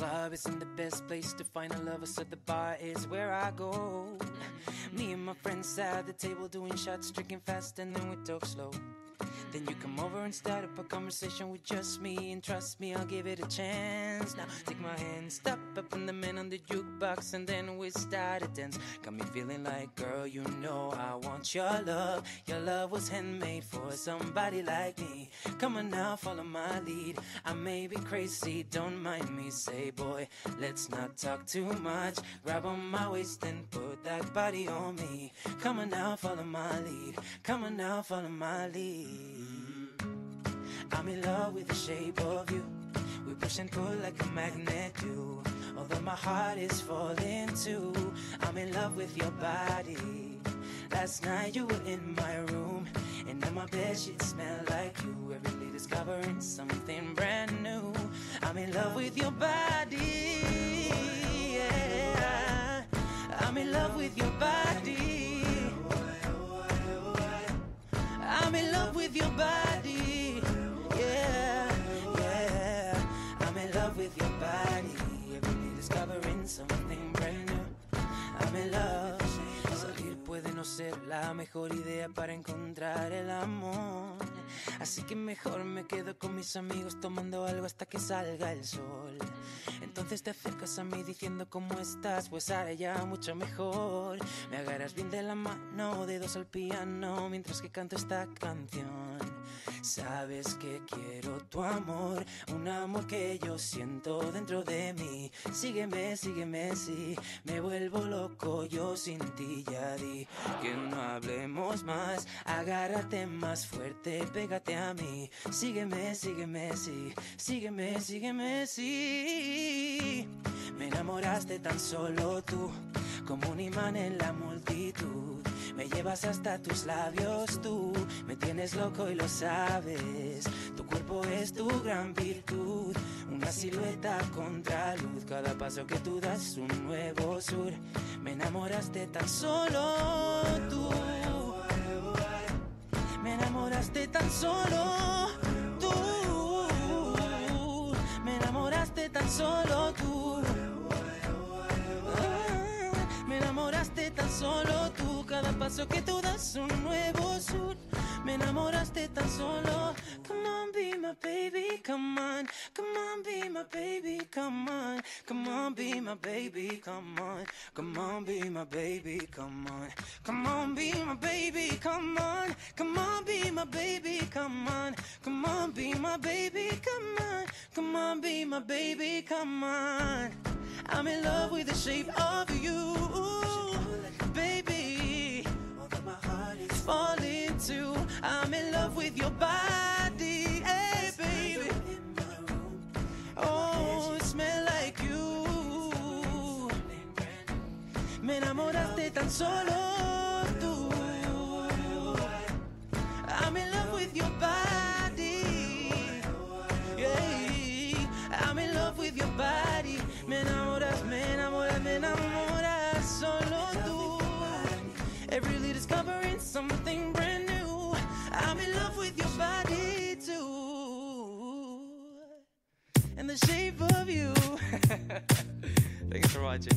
club isn't the best place to find a lover, so the bar is where I go. Me and my friends sat at the table doing shots, drinking fast, and then we talk slow. Then you come over and start up a conversation with just me, and trust me, I'll give it a chance. Now take my hand, stop up on the man on the jukebox, and then we start a dance. Got me feeling like, girl, you know I want your love. Your love was handmade for somebody like me. Come on now, follow my lead. I may be crazy, don't mind me. Say, boy, let's not talk too much. Grab on my waist and put that body on me. Come on now, follow my lead. Come on now, follow my lead. I'm in love with the shape of you. We push and pull like a magnet do. Although my heart is falling too, I'm in love with your body. Last night you were in my room, and now my bedsheets smell like you. Every day discovering something brand new. I'm in love with your body, yeah. I'm in love with your body. I'm in love with your body, yeah, yeah. I'm in love with your body. Every day discovering something brand new. I'm in love. Salir puede no ser la mejor idea para encontrar el amor, así que mejor me quedo con mis amigos tomando algo hasta que salga el sol. Entonces te acercas a mí diciendo cómo estás, pues ahora ya mucho mejor. Me agarras bien de la mano, dedos al piano, mientras que canto esta canción. Sabes que quiero tu amor, un amor que yo siento dentro de mí. Sígueme, sígueme, sí, me vuelvo loco yo sin ti. Ya di que no hablemos más, agárrate más fuerte, pégate a mí. Sígueme, sígueme, sí, sígueme, sígueme, sí. Me enamoraste tan solo tú, como un imán en la multitud. Me llevas hasta tus labios tú, me tienes loco y lo sabes. Tu cuerpo es tu gran virtud, una silueta contra luz. Cada paso que tú das un nuevo sur. Me enamoraste tan solo tú. Me enamoraste tan solo tú. Me enamoraste tan solo tú. Me enamoraste tan solo tú. Cada paso que tú das un nuevo sur. Me enamoraste tan solo. Come on, be my baby, come on. Come on, be my baby, come on. Come on, be my baby, come on. Come on, be my baby, come on. Come on, be my baby, come on. Come on, be my baby, come on. Come on, be my baby, come on. Come on, be my baby, come on. I'm in love with the shape of you, baby. Although my heart is falling too, I'm in love with your body, hey baby. Oh, it smell like you. Me enamoraste tan solo tú. I'm in love with your body, yeah. I'm in love with your body. Me enamoras, me enamoras, me enamoras, solo tú. Every little discovering something brand new. I'm in love with your body too, and the shape of you. Thanks for watching.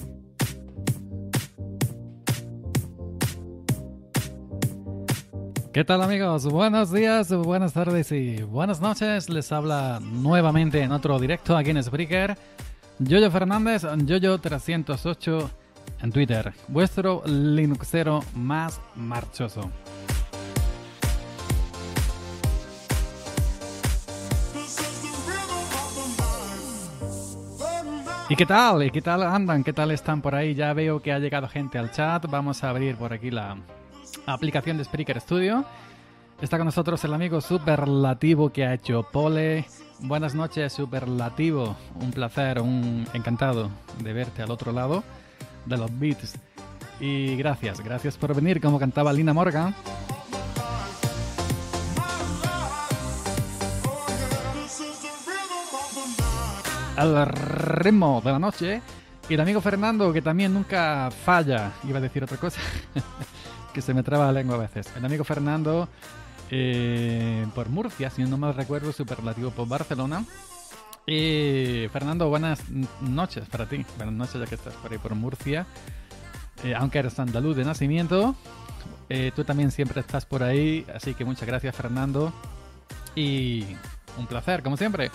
¿Qué tal, amigos? Buenos días, buenas tardes y buenas noches. Les habla nuevamente en otro directo aquí en Spreaker. Yoyo Fernández, Yoyo308 en Twitter, vuestro linuxero más marchoso. ¿Y qué tal? ¿Y qué tal andan? ¿Qué tal están por ahí? Ya veo que ha llegado gente al chat. Vamos a abrir por aquí la aplicación de Spreaker Studio. Está con nosotros el amigo Superlativo, que ha hecho pole. Buenas noches, Superlativo. Un placer, un encantado de verte al otro lado de los beats. Y gracias, gracias por venir, como cantaba Lina Morgan. Al ritmo de la noche. Y el amigo Fernando, que también nunca falla. Iba a decir otra cosa, que se me traba la lengua a veces. El amigo Fernando... por Murcia, si no me recuerdo, Superlativo por Barcelona, Y Fernando, buenas noches para ti. Buenas noches, ya que estás por ahí por Murcia. Aunque eres andaluz de nacimiento, tú también siempre estás por ahí. Así que muchas gracias, Fernando. Y un placer, como siempre.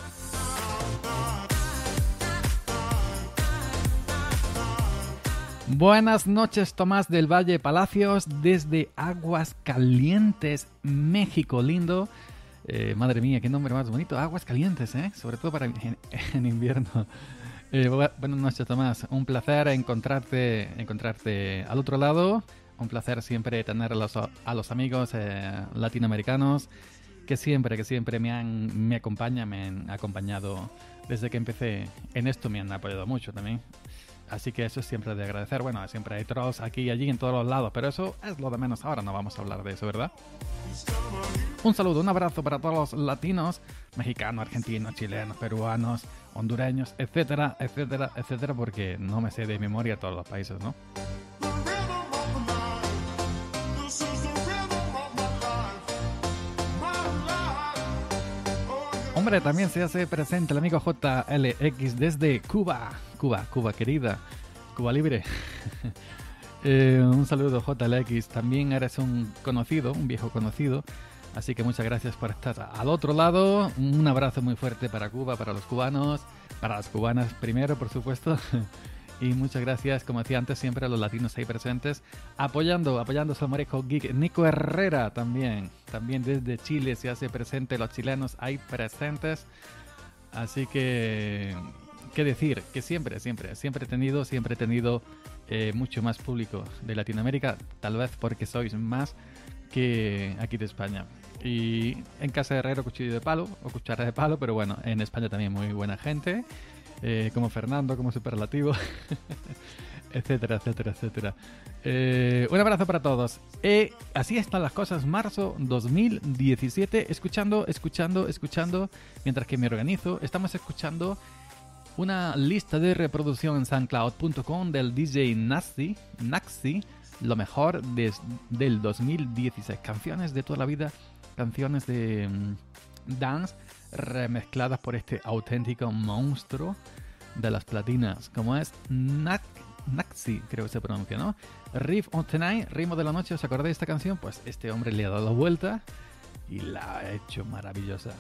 Buenas noches, Tomás del Valle Palacios, desde Aguascalientes, México lindo. Madre mía, qué nombre más bonito. Aguascalientes, ¿eh? Sobre todo para en invierno. Buenas noches, Tomás. Un placer encontrarte al otro lado. Un placer siempre tener a los amigos latinoamericanos que siempre me han acompañado. Desde que empecé en esto me han apoyado mucho también. Así que eso es siempre de agradecer. Bueno, siempre hay trolls aquí y allí en todos los lados, pero eso es lo de menos. Ahora no vamos a hablar de eso, ¿verdad? Un saludo, un abrazo para todos los latinos, mexicanos, argentinos, chilenos, peruanos, hondureños, etcétera, etcétera, etcétera, porque no me sé de memoria todos los países, ¿no? Hombre, también se hace presente el amigo JLX desde Cuba. Cuba querida, Cuba libre. Un saludo, JLX. También eres un viejo conocido. Así que muchas gracias por estar al otro lado. Un abrazo muy fuerte para Cuba, para los cubanos, para las cubanas primero, por supuesto. Y muchas gracias, como decía antes, siempre a los latinos ahí presentes, apoyando Salmorejo Geek. Nico Herrera también desde Chile se hace presente, los chilenos ahí presentes. Así que, ¿qué decir? Que siempre he tenido mucho más público de Latinoamérica, tal vez porque sois más que aquí de España. Y en casa de Herrero, cuchillo de palo o cuchara de palo, pero bueno, en España también muy buena gente. Como Fernando, como Superlativo, etcétera, etcétera, etcétera. Un abrazo para todos. Así están las cosas, marzo 2017, escuchando, mientras que me organizo. Estamos escuchando una lista de reproducción en soundcloud.com del DJ Naxi, lo mejor del 2016. Canciones de toda la vida, canciones de dance, remezcladas por este auténtico monstruo de las platinas, como es Naxi, creo que se pronuncia, ¿no? Riff of the Night, Ritmo de la Noche, ¿os acordáis de esta canción? Pues este hombre le ha dado vuelta y la ha hecho maravillosa.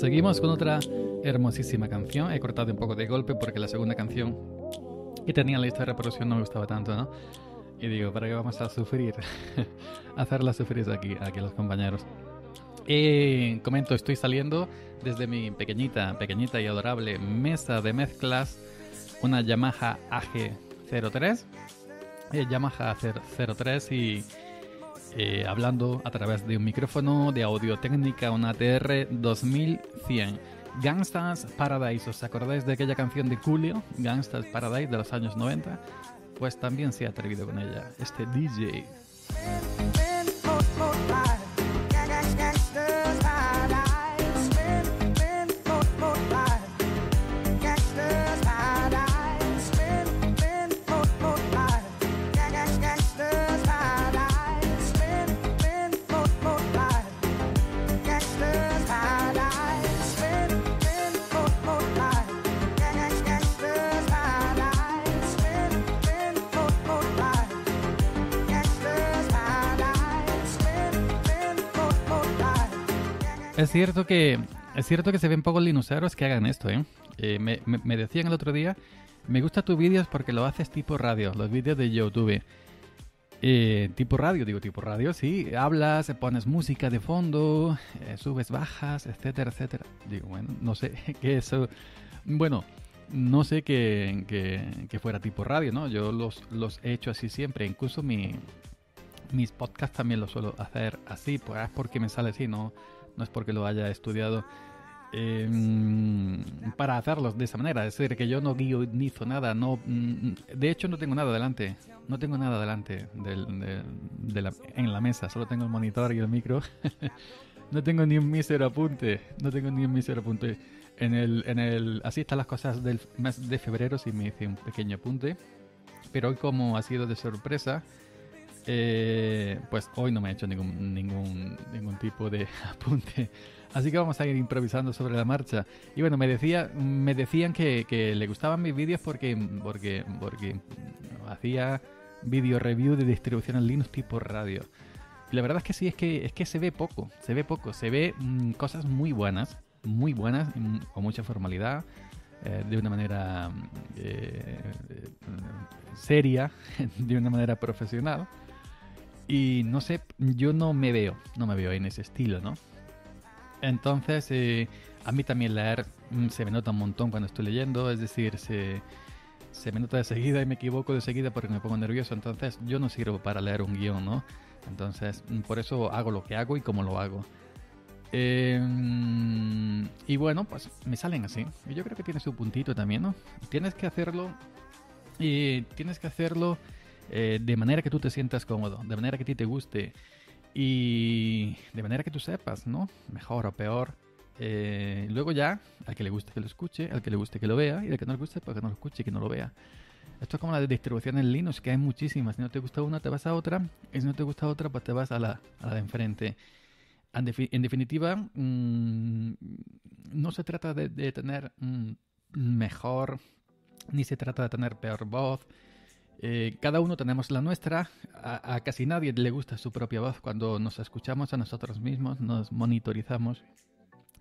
Seguimos con otra hermosísima canción. He cortado un poco de golpe porque la segunda canción que tenía en la lista de reproducción no me gustaba tanto, ¿no? Y digo, ¿para qué vamos a sufrir? Hacerla sufrir aquí a los compañeros. Comento, estoy saliendo desde mi pequeñita y adorable mesa de mezclas, una Yamaha AG03. Hablando a través de un micrófono de Audio Técnica, una ATR 2100. Gangsta's Paradise, ¿os acordáis de aquella canción de Julio? Gangsta's Paradise de los años 90. Pues también se ha atrevido con ella este DJ. Es cierto que se ven pocos linuseros que hagan esto, ¿eh? Me decían el otro día Me gusta tus vídeos porque lo haces tipo radio, los vídeos de YouTube. Tipo radio, sí. Hablas, pones música de fondo, subes, bajas, etcétera, etcétera. Digo, bueno, no sé qué eso... Bueno, no sé que fuera tipo radio, ¿no? Yo los he hecho así siempre. Incluso mis podcasts también los suelo hacer así, pues es porque me sale así, no es porque lo haya estudiado para hacerlos de esa manera. Es decir, que yo no guionizo nada, de hecho no tengo nada delante, en la mesa, solo tengo el monitor y el micro. No tengo ni un mísero apunte, así están las cosas del mes de febrero. Sí me hice un pequeño apunte, pero hoy, como ha sido de sorpresa, pues hoy no me he hecho ningún tipo de apunte, así que vamos a ir improvisando sobre la marcha. Y bueno, me decían que le gustaban mis vídeos porque hacía video review de distribución en Linux tipo radio, y la verdad es que sí, es que se ve cosas muy buenas, con mucha formalidad, de una manera seria, de una manera profesional. Y no sé, yo no me veo en ese estilo, ¿no? Entonces, a mí también leer se me nota un montón cuando estoy leyendo, es decir, se me nota de seguida y me equivoco de seguida porque me pongo nervioso. Entonces, yo no sirvo para leer un guión, ¿no? Entonces, por eso hago lo que hago y cómo lo hago. Y bueno, pues me salen así. Yo creo que tiene su puntito también, ¿no? Tienes que hacerlo de manera que tú te sientas cómodo, de manera que a ti te guste y de manera que tú sepas, ¿no? Mejor o peor. Luego ya, al que le guste que lo escuche, al que le guste que lo vea, y al que no le guste, pues que no lo escuche y que no lo vea. Esto es como la de distribución en Linux, que hay muchísimas. Si no te gusta una, te vas a otra. Y si no te gusta otra, pues te vas a la de enfrente. En definitiva, no se trata de tener mejor, ni se trata de tener peor voz. Cada uno tenemos la nuestra. A casi nadie le gusta su propia voz. Cuando nos escuchamos a nosotros mismos, nos monitorizamos,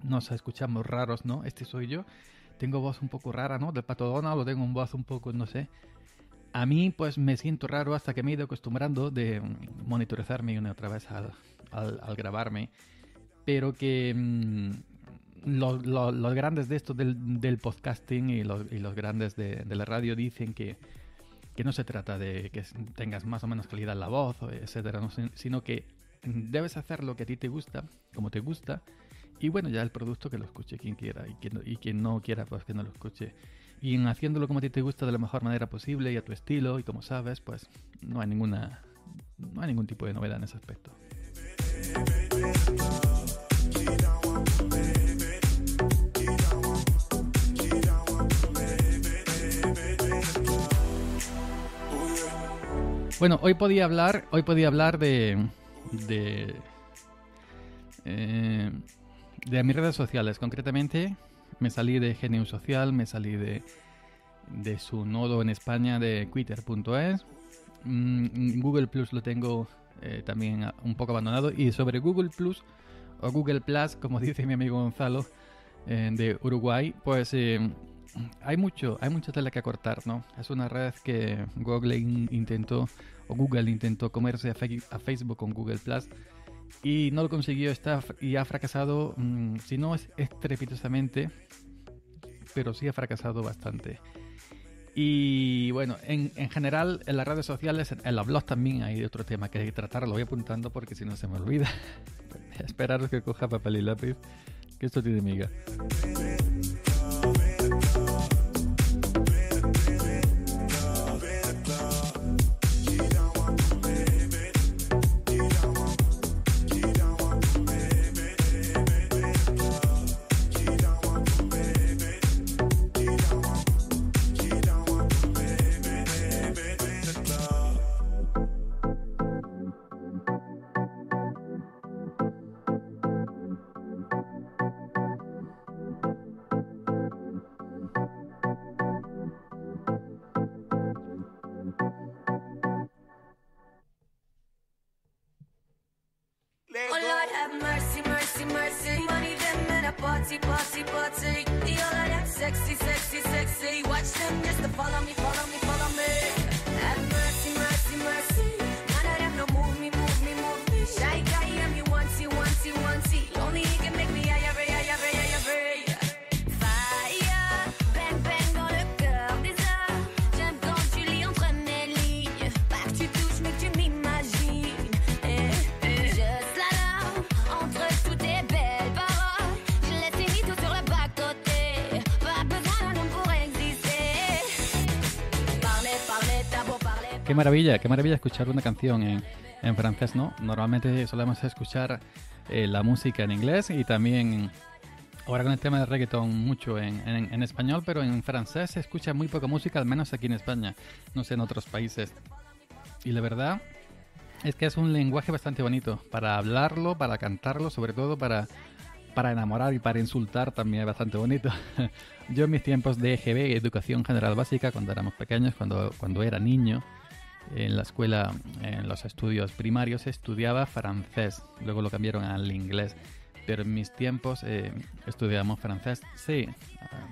nos escuchamos raros, ¿no? Este soy yo. Tengo voz un poco rara, ¿no? Del Pato Donald, tengo un voz un poco, no sé. A mí, pues, me siento raro hasta que me he ido acostumbrando de monitorizarme una otra vez al grabarme. Pero que los grandes de esto del podcasting y los grandes de la radio dicen que no se trata de que tengas más o menos calidad en la voz, etcétera, ¿no? Sino que debes hacer lo que a ti te gusta, como te gusta, y bueno, ya el producto que lo escuche quien quiera, y quien no quiera, pues que no lo escuche. Y en haciéndolo como a ti te gusta, de la mejor manera posible y a tu estilo, y como sabes, pues no hay ningún tipo de novedad en ese aspecto. Bueno, hoy podía hablar de mis redes sociales. Concretamente, me salí de GNU Social, me salí de su nodo en España de Twitter.es. Google Plus lo tengo también un poco abandonado. Y sobre Google Plus, o Google Plus, como dice mi amigo Gonzalo de Uruguay, pues hay mucha tela que cortar, ¿no? Es una red que Google intentó comerse a Facebook con Google Plus y no lo consiguió, y ha fracasado, si no es estrepitosamente, pero sí ha fracasado bastante. Y bueno, en general, en las redes sociales, en los blogs también hay otro tema que hay que tratar. Lo voy apuntando porque si no se me olvida. Esperaros que coja papel y lápiz, que esto tiene miga. sexy, sexy, sexy. Watch them just to follow me, follow me, follow me. Have mercy, mercy, mercy. None of them no move me, move me, move me. Shy guy, I'm you onesie, onesie, onesie. Lonely, he can make me IRA, IRA, IRA. Fire, bang, bang dans le cœur des hommes. J'aime quand tu lis entre mes lignes. Pas que tu touches, mais que tu m'imagines. Just la love, entre toutes tes belles paroles. Je laisse les mythos sur le bas-côté. Pas besoin d'un homme pour exister. Parler, parler, t'as beau parler. Qué maravilla escuchar una canción en francés, ¿no? Normalmente solemos escuchar la música en inglés y también... Ahora con el tema de reggaetón mucho en español, pero en francés se escucha muy poca música, al menos aquí en España, no sé en otros países. Y la verdad es que es un lenguaje bastante bonito para hablarlo, para cantarlo, sobre todo para enamorar y para insultar también es bastante bonito. Yo en mis tiempos de EGB, Educación General Básica, cuando éramos pequeños, cuando era niño, en la escuela, en los estudios primarios, estudiaba francés, luego lo cambiaron al inglés. Pero en mis tiempos estudiábamos francés, sí,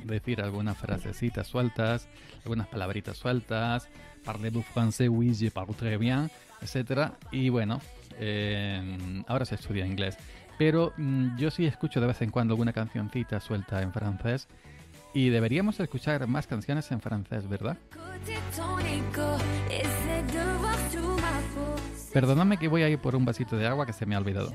decir algunas frasecitas sueltas, algunas palabritas sueltas, parlez-vous français, oui, je parle très bien, etc. Y bueno, ahora se estudia inglés. Pero yo sí escucho de vez en cuando alguna cancioncita suelta en francés y deberíamos escuchar más canciones en francés, ¿verdad? Perdóname que voy a ir por un vasito de agua que se me ha olvidado.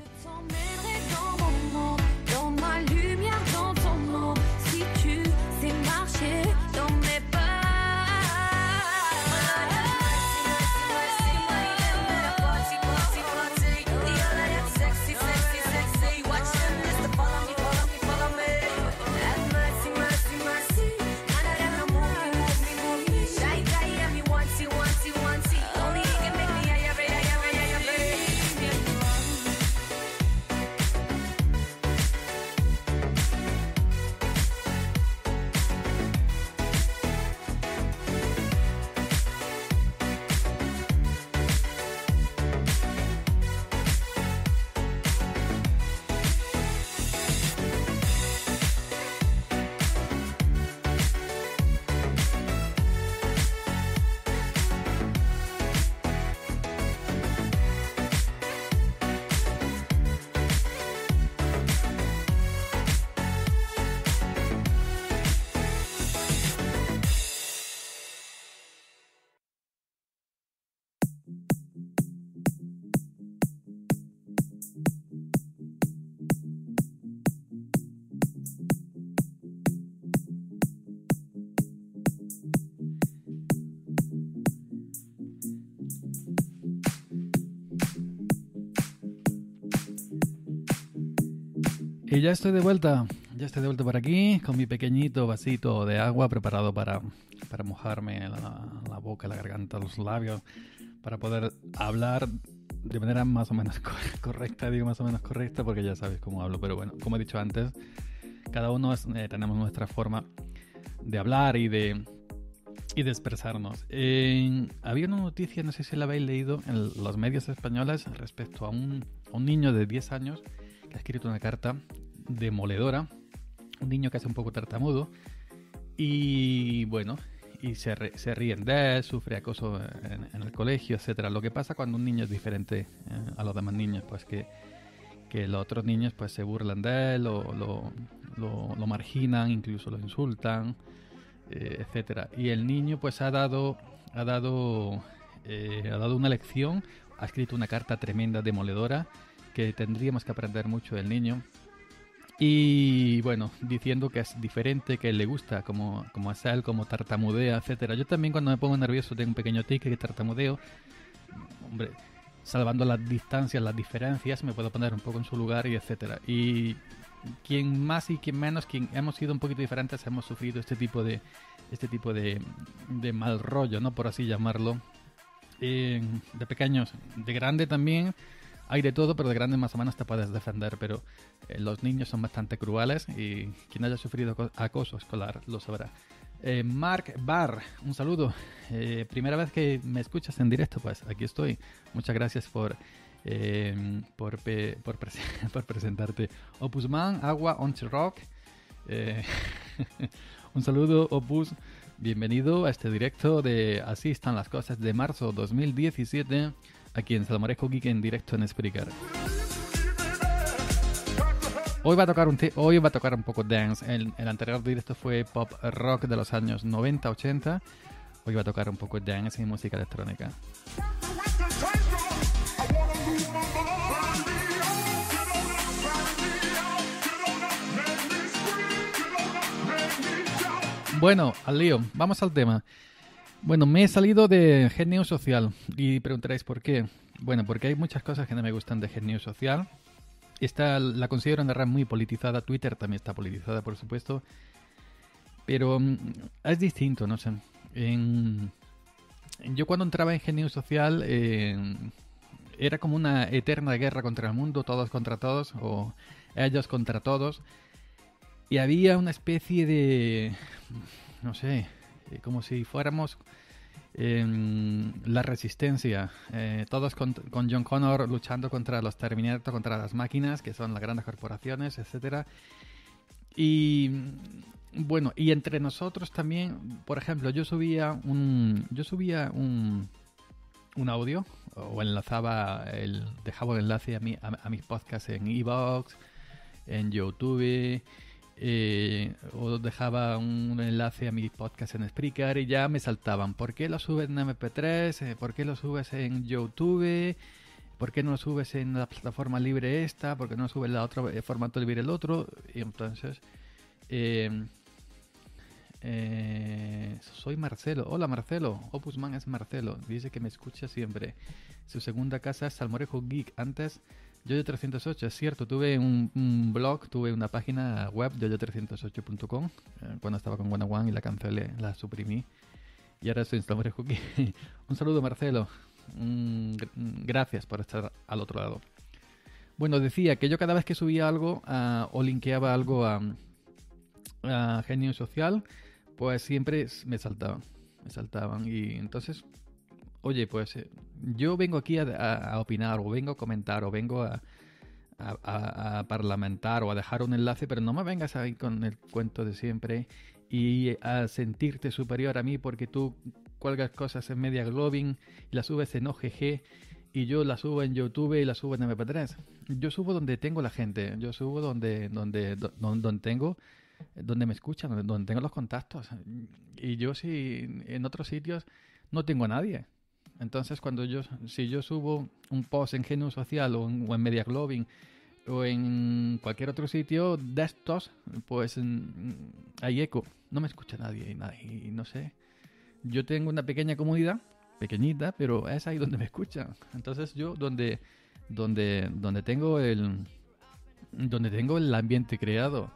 Y ya estoy de vuelta por aquí con mi pequeñito vasito de agua preparado para mojarme la boca, la garganta, los labios, para poder hablar de manera más o menos correcta, digo más o menos correcta porque ya sabéis cómo hablo, pero bueno, como he dicho antes, cada uno tenemos nuestra forma de hablar y de expresarnos. Había una noticia, no sé si la habéis leído, en los medios españoles respecto a un niño de 10 años que ha escrito una carta demoledora, un niño que hace un poco tartamudo y bueno, y se ríen de él, sufre acoso en el colegio, etcétera. Lo que pasa cuando un niño es diferente a los demás niños, pues que los otros niños pues se burlan de él, lo marginan, incluso lo insultan, etcétera. Y el niño pues ha dado una lección, ha escrito una carta tremenda demoledora que tendríamos que aprender mucho del niño. Y bueno, diciendo que es diferente, que le gusta como es él, como tartamudea, etcétera. Yo también cuando me pongo nervioso tengo un pequeño tic que tartamudeo. Hombre, salvando las distancias, las diferencias, me puedo poner un poco en su lugar y etcétera. Y quien más y quien menos, quien hemos sido un poquito diferentes, hemos sufrido este tipo de mal rollo, ¿no? Por así llamarlo. De pequeños, de grande también. Hay de todo, pero de grande más o menos te puedes defender, pero los niños son bastante crueles y quien haya sufrido acoso escolar lo sabrá. Mark Barr, un saludo. Primera vez que me escuchas en directo, pues aquí estoy. Muchas gracias por presentarte. Opusman, Agua, Onch Rock. Un saludo, Opus. Bienvenido a este directo de Así están las cosas de marzo 2017, aquí en Salmorejo Geek en directo en Spreaker. Hoy va a tocar un poco dance. El anterior directo fue pop rock de los años 90-80. Hoy va a tocar un poco dance y música electrónica. Bueno, al lío, vamos al tema. Bueno, me he salido de GNU Social y preguntaréis por qué. Bueno, porque hay muchas cosas que no me gustan de GNU Social. La considero una red muy politizada. Twitter también está politizada, por supuesto. Pero es distinto, no sé. Yo cuando entraba en GNU Social era como una eterna guerra contra el mundo, todos contra todos, o ellos contra todos. Y había una especie de... no sé, como si fuéramos... la resistencia, todos con John Connor luchando contra los Terminator, contra las máquinas, que son las grandes corporaciones, etcétera. Y bueno, y entre nosotros también, por ejemplo, yo subía un audio o enlazaba, dejaba el enlace a mis podcasts en iVoox, en YouTube. O dejaba un enlace a mi podcast en Spreaker y ya me saltaban. ¿Por qué lo subes en MP3? ¿Por qué lo subes en YouTube? ¿Por qué no lo subes en la plataforma libre esta? ¿Por qué no lo subes en la otra, formato libre el otro? Y entonces... soy Marcelo. Hola, Marcelo. Opusman es Marcelo. Dice que me escucha siempre. Su segunda casa es Salmorejo Geek. Antes... Yoyo308, es cierto, tuve un blog, tuve una página web, yoyo308.com, cuando estaba con One y la cancelé, la suprimí. Y ahora soy Salmorejo Geek. Un saludo, Marcelo. Gracias por estar al otro lado. Bueno, decía que yo cada vez que subía algo o linkeaba algo a GNU Social, pues siempre me saltaban. Y entonces... oye, pues yo vengo aquí a opinar, o vengo a comentar, o vengo a parlamentar, o a dejar un enlace, pero no me vengas ahí con el cuento de siempre y a sentirte superior a mí porque tú cuelgas cosas en Media Globing y las subes en OGG y yo las subo en YouTube y las subo en MP3. Yo subo donde tengo la gente, yo subo donde me escuchan, donde tengo los contactos. Y yo si en otros sitios no tengo a nadie. Entonces, si yo subo un post en GNU Social o en Media Globing o en cualquier otro sitio de estos, pues hay eco. No me escucha nadie, no sé. Yo tengo una pequeña comunidad, pequeñita, pero es ahí donde me escuchan. Entonces yo donde tengo el ambiente creado.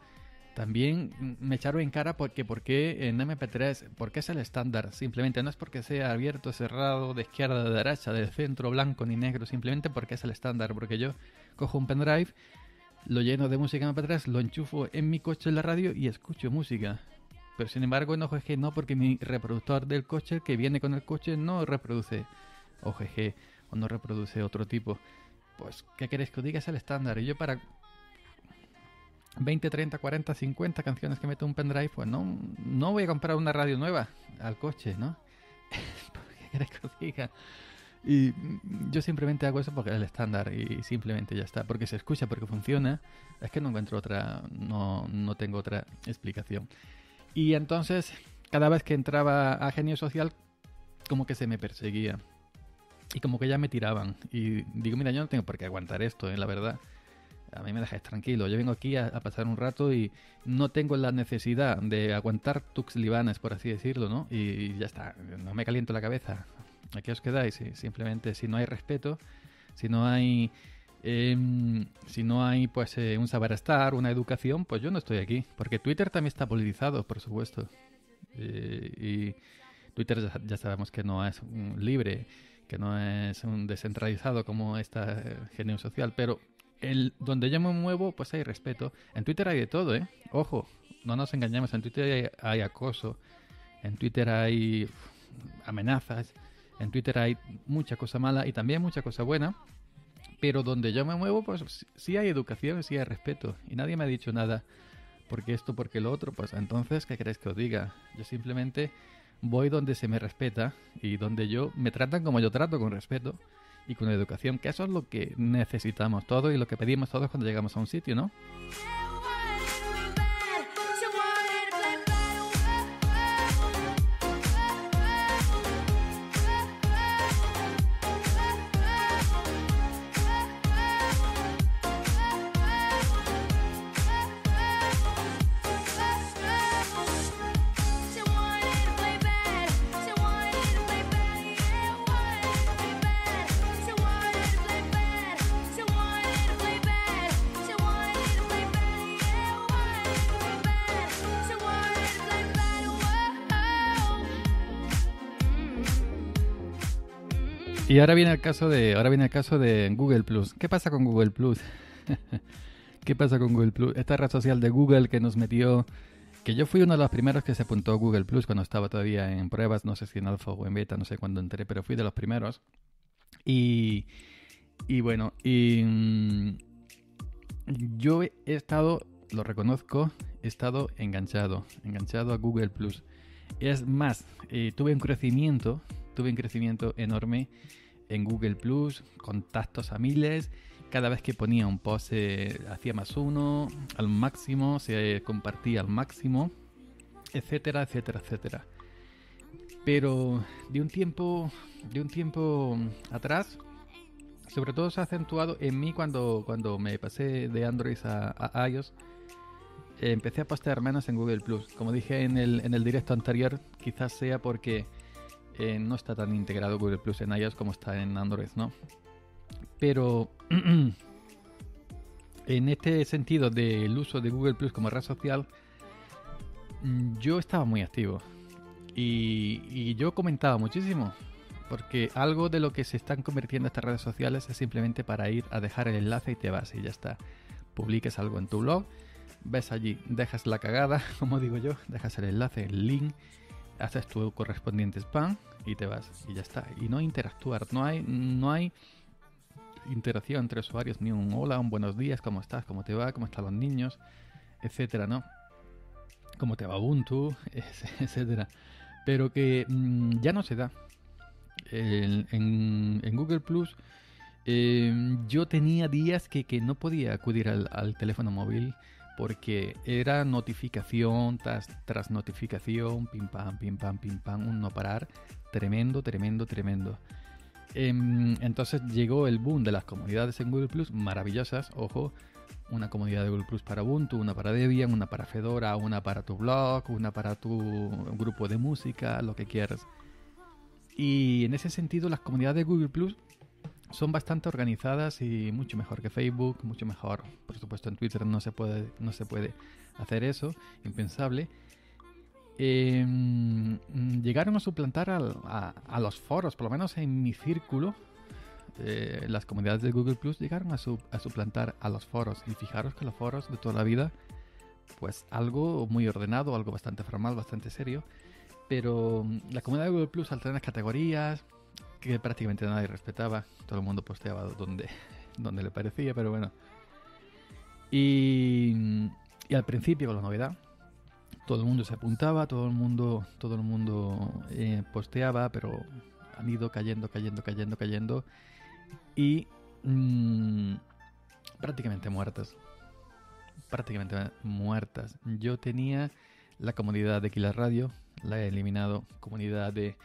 También me echaron en cara porque en MP3, porque es el estándar, simplemente no es porque sea abierto, cerrado, de izquierda, de derecha, de centro, blanco ni negro, simplemente porque es el estándar, porque yo cojo un pendrive, lo lleno de música MP3, lo enchufo en mi coche en la radio y escucho música. Pero sin embargo en OGG no, porque mi reproductor del coche que viene con el coche no reproduce OGG o no reproduce otro tipo. Pues, ¿qué queréis que os diga? Es el estándar. Y yo para 20, 30, 40, 50 canciones que meto un pendrive, pues no voy a comprar una radio nueva al coche, ¿no? ¿Qué querés que os diga? Y yo simplemente hago eso porque es el estándar y simplemente ya está. Porque se escucha, porque funciona. Es que no encuentro otra, no tengo otra explicación. Y entonces, cada vez que entraba a GNU Social, como que se me perseguía. Y como que ya me tiraban. Y digo, mira, yo no tengo por qué aguantar esto, la verdad. A mí me dejáis tranquilo, yo vengo aquí a pasar un rato y no tengo la necesidad de aguantar tus libanes, por así decirlo, ¿no? Y ya está, no me caliento la cabeza. Aquí os quedáis, simplemente si no hay respeto, si no hay pues un saber estar, una educación, pues yo no estoy aquí. Porque Twitter también está politizado, por supuesto. Y Twitter ya sabemos que no es libre, que no es un descentralizado como esta GNU Social, pero... donde yo me muevo, pues hay respeto. En Twitter hay de todo, ¿eh? Ojo, no nos engañemos. En Twitter hay acoso. En Twitter hay amenazas. En Twitter hay mucha cosa mala y también mucha cosa buena. Pero donde yo me muevo, pues sí hay educación, sí hay respeto. Y nadie me ha dicho nada porque esto, porque lo otro, pues entonces, ¿qué queréis que os diga? Yo simplemente voy donde se me respeta y donde yo me tratan como yo trato, con respeto y con educación, que eso es lo que necesitamos todos y lo que pedimos todos cuando llegamos a un sitio, ¿no? Y ahora viene el caso de Google Plus. ¿Qué pasa con Google Plus? ¿Qué pasa con Google Plus? Esta red social de Google que nos metió, que yo fui uno de los primeros que se apuntó a Google Plus cuando estaba todavía en pruebas, no sé si en alfa o en beta, no sé cuándo entré, pero fui de los primeros. Y bueno, yo he estado, lo reconozco, he estado enganchado a Google Plus. Es más, tuve un crecimiento enorme en Google Plus, contactos a miles, cada vez que ponía un post se hacía más uno, al máximo, se compartía al máximo, etcétera, etcétera, etcétera. Pero de un tiempo atrás, sobre todo se ha acentuado en mí cuando me pasé de Android a iOS, empecé a postear menos en Google Plus. Como dije en el directo anterior, quizás sea porque no está tan integrado Google Plus en iOS como está en Android, ¿no? Pero en este sentido del uso de Google Plus como red social, yo estaba muy activo y yo comentaba muchísimo, porque algo de lo que se están convirtiendo estas redes sociales es simplemente para ir a dejar el enlace y te vas y ya está. Publiques algo en tu blog, ves allí, dejas la cagada, como digo yo, dejas el enlace, el link, haces tu correspondiente spam y te vas y ya está, y no interactuar, no hay interacción entre usuarios, ni un hola, un buenos días, cómo estás, cómo te va, cómo están los niños, etcétera, ¿no? Cómo te va Ubuntu, etcétera. Pero que ya no se da en Google Plus. Yo tenía días que no podía acudir al teléfono móvil, porque era notificación tras notificación, pim pam, pim pam, pim pam, un no parar, tremendo. Entonces llegó el boom de las comunidades en Google Plus, maravillosas, ojo, una comunidad de Google Plus para Ubuntu, una para Debian, una para Fedora, una para tu blog, una para tu grupo de música, lo que quieras. Y en ese sentido las comunidades de Google Plus son bastante organizadas y mucho mejor que Facebook, mucho mejor. Por supuesto, en Twitter no se puede hacer eso, impensable. Llegaron a suplantar a los foros, por lo menos en mi círculo. Las comunidades de Google Plus llegaron a suplantar a los foros. Y fijaros que los foros de toda la vida, pues algo muy ordenado, algo bastante formal, bastante serio. Pero la comunidad de Google Plus alterna categorías, que prácticamente nadie respetaba, todo el mundo posteaba donde le parecía, pero bueno. Y al principio, con la novedad, todo el mundo se apuntaba, todo el mundo posteaba, pero han ido cayendo y prácticamente muertas. Yo tenía la comunidad de Kilarradio, la he eliminado, comunidad de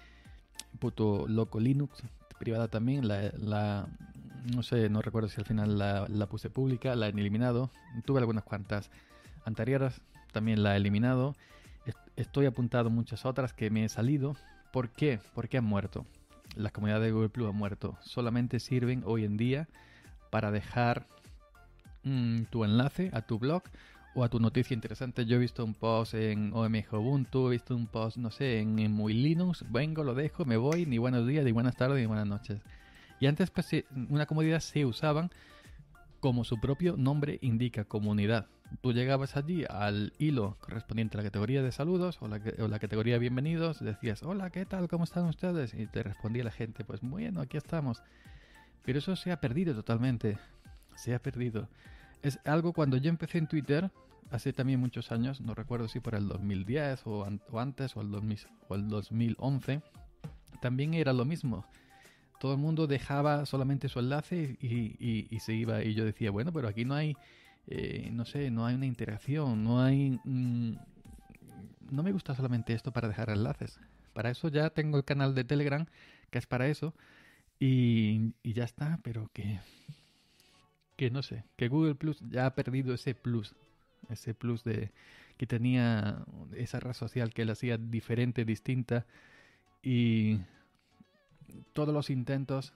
Puto Loco Linux, privada también, no recuerdo si al final la puse pública, la he eliminado. Tuve algunas cuantas anteriores, también la he eliminado. Estoy apuntado a muchas otras que me he salido. ¿Por qué? Porque han muerto. Las comunidades de Google Plus han muerto. Solamente sirven hoy en día para dejar tu enlace a tu blog o a tu noticia interesante. Yo he visto un post en OMG Ubuntu, he visto un post, no sé, en Muy Linux, vengo, lo dejo, me voy, ni buenos días, ni buenas tardes, ni buenas noches. Y antes pues, una comunidad se usaban, como su propio nombre indica, comunidad. Tú llegabas allí al hilo correspondiente a la categoría de saludos o la categoría de bienvenidos, decías, hola, ¿qué tal? ¿Cómo están ustedes? Y te respondía la gente, pues bueno, aquí estamos. Pero eso se ha perdido totalmente, se ha perdido. Es algo, cuando yo empecé en Twitter, hace también muchos años, no recuerdo si para el 2010 o antes o el 2011, también era lo mismo. Todo el mundo dejaba solamente su enlace y se iba. Y yo decía, bueno, pero aquí no hay, no sé, no hay una interacción, no hay... no me gusta solamente esto para dejar enlaces. Para eso ya tengo el canal de Telegram, que es para eso, y ya está, pero que no sé, que Google Plus ya ha perdido ese plus de que tenía esa red social que la hacía diferente, distinta, y todos los intentos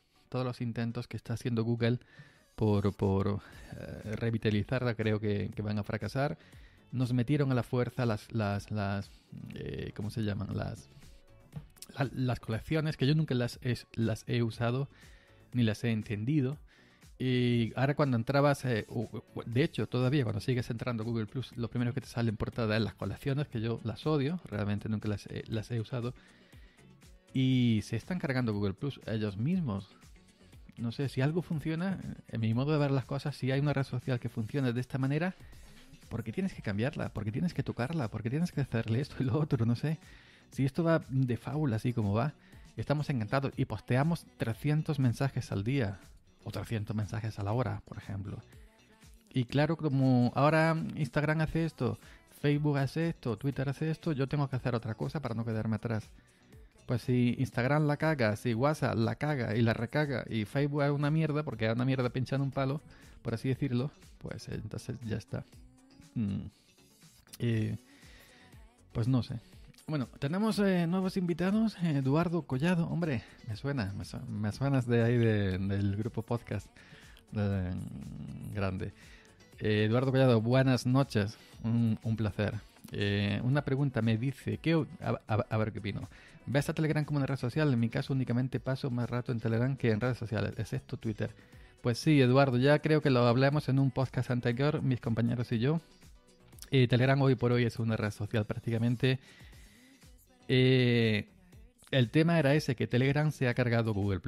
que está haciendo Google por revitalizarla, creo que van a fracasar. Nos metieron a la fuerza las ¿cómo se llaman? Las colecciones, que yo nunca las he usado ni las he entendido. Y ahora cuando entrabas, de hecho todavía cuando sigues entrando a Google Plus, lo primero que te sale en portada es las colecciones, que yo las odio, realmente nunca las he usado. Y se están cargando Google Plus ellos mismos. No sé, si algo funciona, en mi modo de ver las cosas, si hay una red social que funciona de esta manera, ¿por qué tienes que cambiarla? ¿Por qué tienes que tocarla? ¿Por qué tienes que hacerle esto y lo otro? No sé. Si esto va de fábula así como va, estamos encantados y posteamos 300 mensajes al día o 300 mensajes a la hora, por ejemplo. Y claro, como ahora Instagram hace esto, Facebook hace esto, Twitter hace esto, yo tengo que hacer otra cosa para no quedarme atrás. Pues si Instagram la caga, si WhatsApp la caga y la recaga, y Facebook es una mierda, porque es una mierda pinchando un palo, por así decirlo, pues entonces ya está. Pues no sé. Bueno, tenemos nuevos invitados. Eduardo Collado, hombre, me suenas de ahí del grupo podcast grande. Eduardo Collado, buenas noches, un placer. Una pregunta me dice, a ver qué opino. ¿Ves a Telegram como una red social? En mi caso únicamente paso más rato en Telegram que en redes sociales, excepto Twitter. Pues sí, Eduardo, ya creo que lo hablamos en un podcast anterior, mis compañeros y yo. Telegram hoy por hoy es una red social prácticamente. El tema era ese, que Telegram se ha cargado Google+.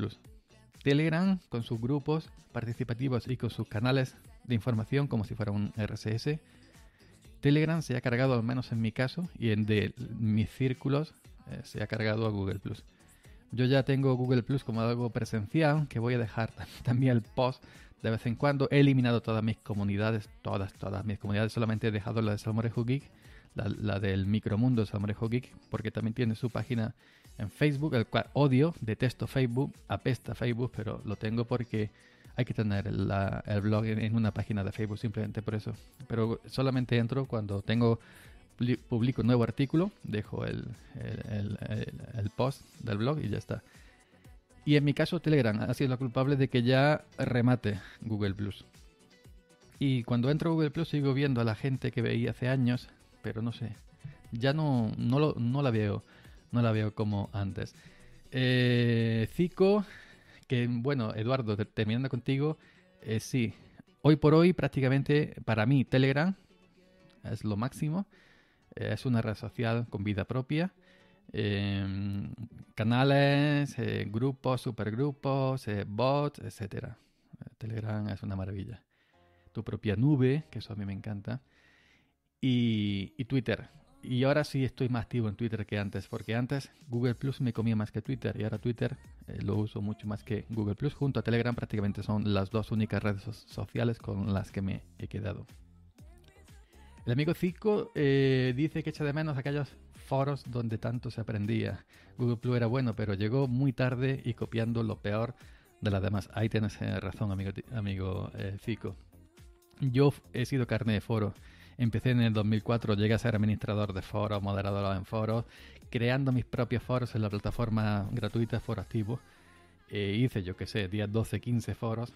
Telegram, con sus grupos participativos y con sus canales de información como si fuera un RSS, Telegram se ha cargado, al menos en mi caso, y en de mis círculos, se ha cargado a Google+. Yo ya tengo Google+ como algo presencial, que voy a dejar también el post de vez en cuando. He eliminado todas mis comunidades, todas mis comunidades. Solamente he dejado la de Salmorejo Geek, la del micromundo Salmorejo Geek, porque también tiene su página en Facebook, el cual odio, detesto Facebook, apesta Facebook, pero lo tengo porque hay que tener el blog en una página de Facebook, simplemente por eso. Pero solamente entro cuando publico un nuevo artículo, dejo el post del blog y ya está. Y en mi caso Telegram ha sido la culpable de que ya remate Google+. Y cuando entro a Google+, sigo viendo a la gente que veía hace años, pero no sé, ya no la veo como antes. Zico, que bueno, Eduardo, terminando contigo, sí, hoy por hoy prácticamente para mí Telegram es lo máximo. Es una red social con vida propia, canales, grupos, supergrupos, bots, etc. Telegram es una maravilla. Tu propia nube, que eso a mí me encanta. Y Twitter. Y ahora sí estoy más activo en Twitter que antes, porque antes Google Plus me comía más que Twitter, y ahora Twitter lo uso mucho más que Google Plus. Junto a Telegram prácticamente son las dos únicas redes sociales con las que me he quedado. El amigo Zico dice que echa de menos aquellos foros donde tanto se aprendía. Google Plus era bueno, pero llegó muy tarde y copiando lo peor de las demás. Ahí tienes razón, amigo Zico. Yo he sido carne de foro. Empecé en el 2004, llegué a ser administrador de foros, moderador en foros, creando mis propios foros en la plataforma gratuita Foro Activo. Hice, yo qué sé, 10, 12, 15 foros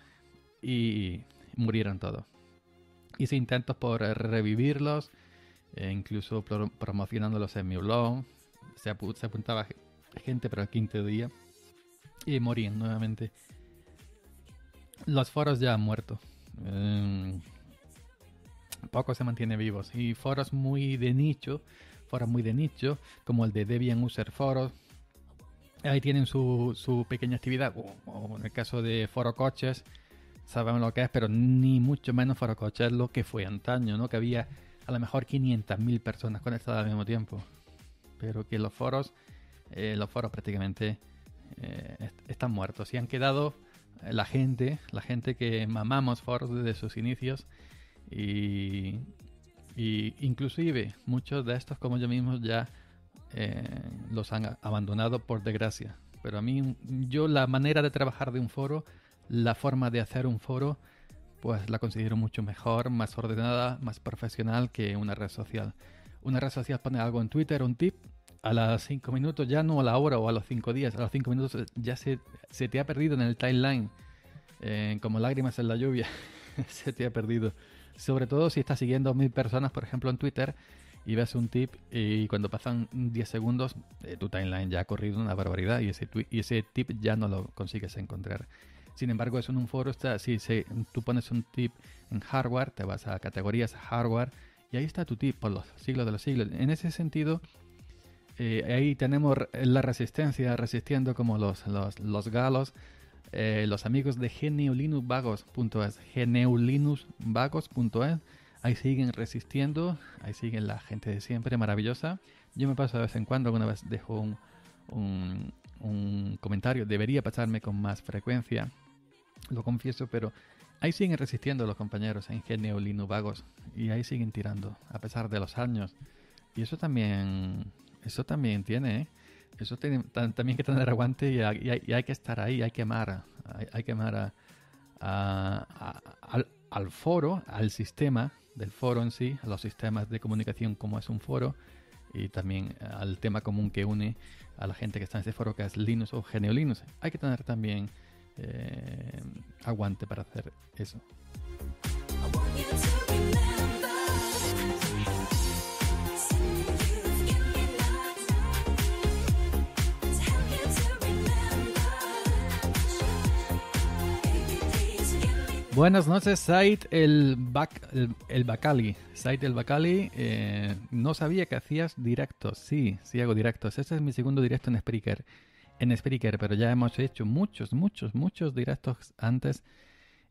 y murieron todos. Hice intentos por revivirlos, incluso promocionándolos en mi blog. Se apuntaba gente, pero al quinto día y morían nuevamente. Los foros ya han muerto. Poco se mantiene vivos. Y foros muy de nicho, como el de Debian User Foros. Ahí tienen su pequeña actividad. O en el caso de Foro Coches, sabemos lo que es, pero ni mucho menos Foro Coches es lo que fue antaño, ¿no? Que había a lo mejor 500.000 personas conectadas al mismo tiempo, pero que los foros prácticamente están muertos y han quedado la gente que mamamos foros desde sus inicios, y inclusive muchos de estos como yo mismo ya los han abandonado por desgracia. Pero a mí, yo la manera de trabajar de un foro, la forma de hacer un foro, pues la considero mucho mejor, más ordenada, más profesional que una red social. Una red social pone algo en Twitter, un tip, a las 5 minutos, ya no a la hora o a los 5 días, a los 5 minutos ya se te ha perdido en el timeline, como lágrimas en la lluvia, se te ha perdido. Sobre todo si estás siguiendo 1.000 personas, por ejemplo, en Twitter, y ves un tip y cuando pasan 10 segundos, tu timeline ya ha corrido una barbaridad y ese tip ya no lo consigues encontrar. Sin embargo, eso en un foro está, si tú pones un tip en hardware, te vas a categorías hardware y ahí está tu tip por los siglos de los siglos. En ese sentido, ahí tenemos la resistencia, resistiendo como los galos, los amigos de GNULinuxVagos.es, GNULinuxVagos.es, ahí siguen resistiendo, ahí siguen la gente de siempre, maravillosa. Yo me paso de vez en cuando, alguna vez dejo un comentario, debería pasarme con más frecuencia, lo confieso, pero ahí siguen resistiendo los compañeros en GNULinuxVagos y ahí siguen tirando, a pesar de los años. Y eso también tiene, ¿eh? Eso tiene también que tener aguante y hay que estar ahí, hay que amar al foro, al sistema del foro en sí, a los sistemas de comunicación como es un foro, y también al tema común que une a la gente que está en ese foro, que es Linux o GNU Linux. Hay que tener también aguante para hacer eso. Buenas noches, Said el Bacali. Said el Bacali, no sabía que hacías directos. Sí hago directos. Este es mi segundo directo en Spreaker. Pero ya hemos hecho muchos directos antes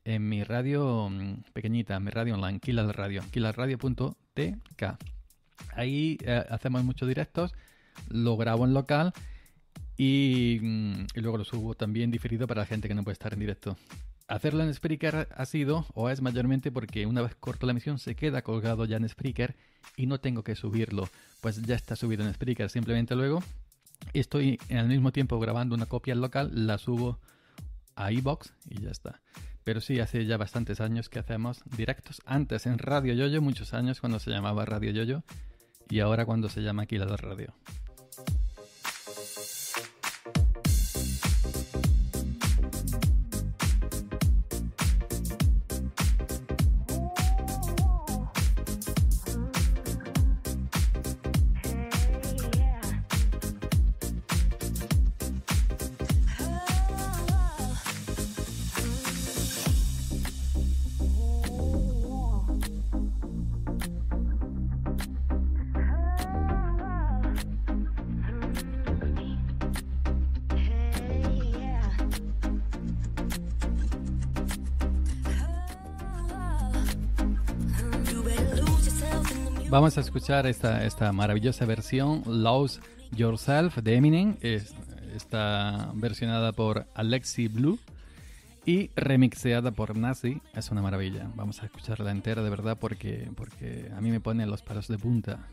en mi radio pequeñita, mi radio online, Kilarradio, Kilarradio.tk. Ahí hacemos muchos directos, lo grabo en local y luego lo subo también diferido para la gente que no puede estar en directo. Hacerlo en Spreaker ha sido, o es mayormente porque una vez corto la emisión se queda colgado ya en Spreaker y no tengo que subirlo, pues ya está subido en Spreaker. Simplemente luego estoy al mismo tiempo grabando una copia local, la subo a iVoox y ya está. Pero sí, hace ya bastantes años que hacemos directos. Antes en Radio Yoyo, muchos años, cuando se llamaba Radio Yoyo, y ahora cuando se llama Kilarradio. Vamos a escuchar esta maravillosa versión, Lose Yourself, de Eminem. Está versionada por Alexi Blue y remixeada por Naxi. Es una maravilla. Vamos a escucharla entera, de verdad, porque a mí me ponen los palos de punta.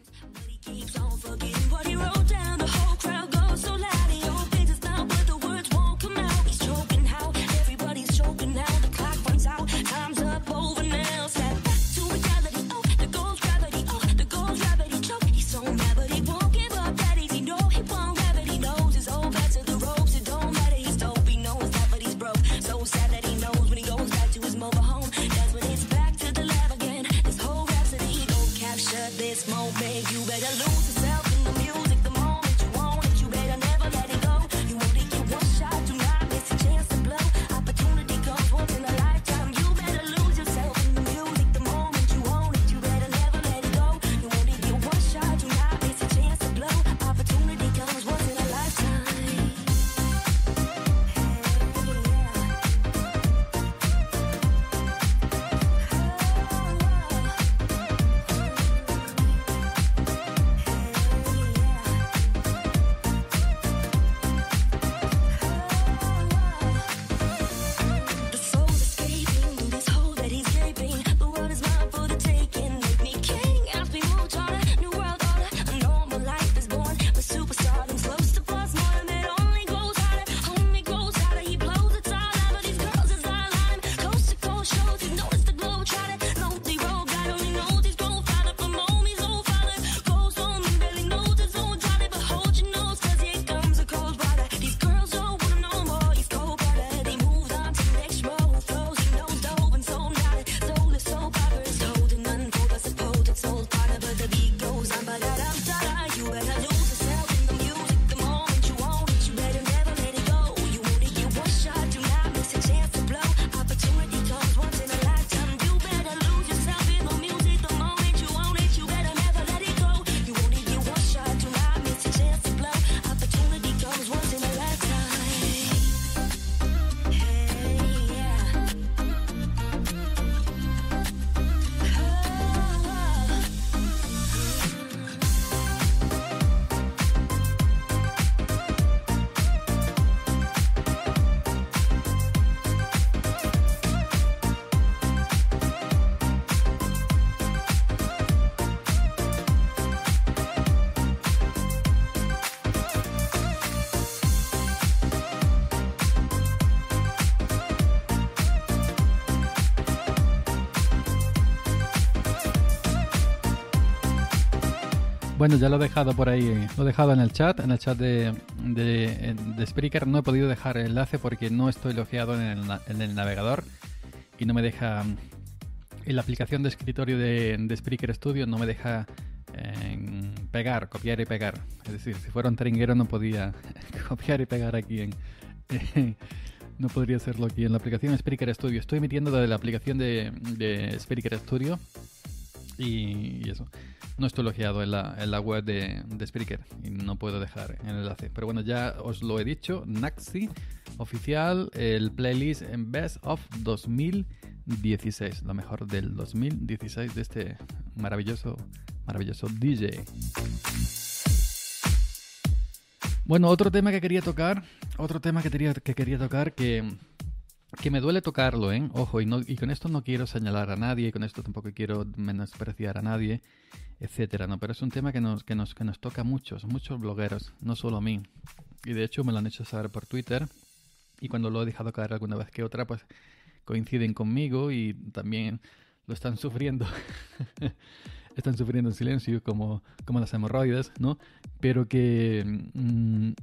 Bueno, ya lo he dejado por ahí, lo he dejado en el chat de Spreaker. No he podido dejar el enlace porque no estoy logueado en el navegador y no me deja, en la aplicación de escritorio de Spreaker Studio no me deja pegar, copiar y pegar. Es decir, si fuera un tringuero no podía copiar y pegar aquí no podría hacerlo aquí en la aplicación Spreaker Studio. Estoy emitiendo desde la aplicación de Spreaker Studio y eso. No estoy logueado en la web de Spreaker y no puedo dejar el enlace. Pero bueno, ya os lo he dicho, Naxi oficial, el playlist en Best of 2016, lo mejor del 2016 de este maravilloso DJ. Bueno, otro tema que quería tocar que me duele tocarlo, ¿eh? Ojo, y con esto no quiero señalar a nadie, con esto tampoco quiero menospreciar a nadie, etcétera, ¿no? Pero es un tema que nos toca a muchos blogueros, no solo a mí. Y de hecho me lo han hecho saber por Twitter, y cuando lo he dejado caer alguna vez que otra, pues coinciden conmigo y también lo están sufriendo. Están sufriendo en silencio, como las hemorroides, ¿no? Pero que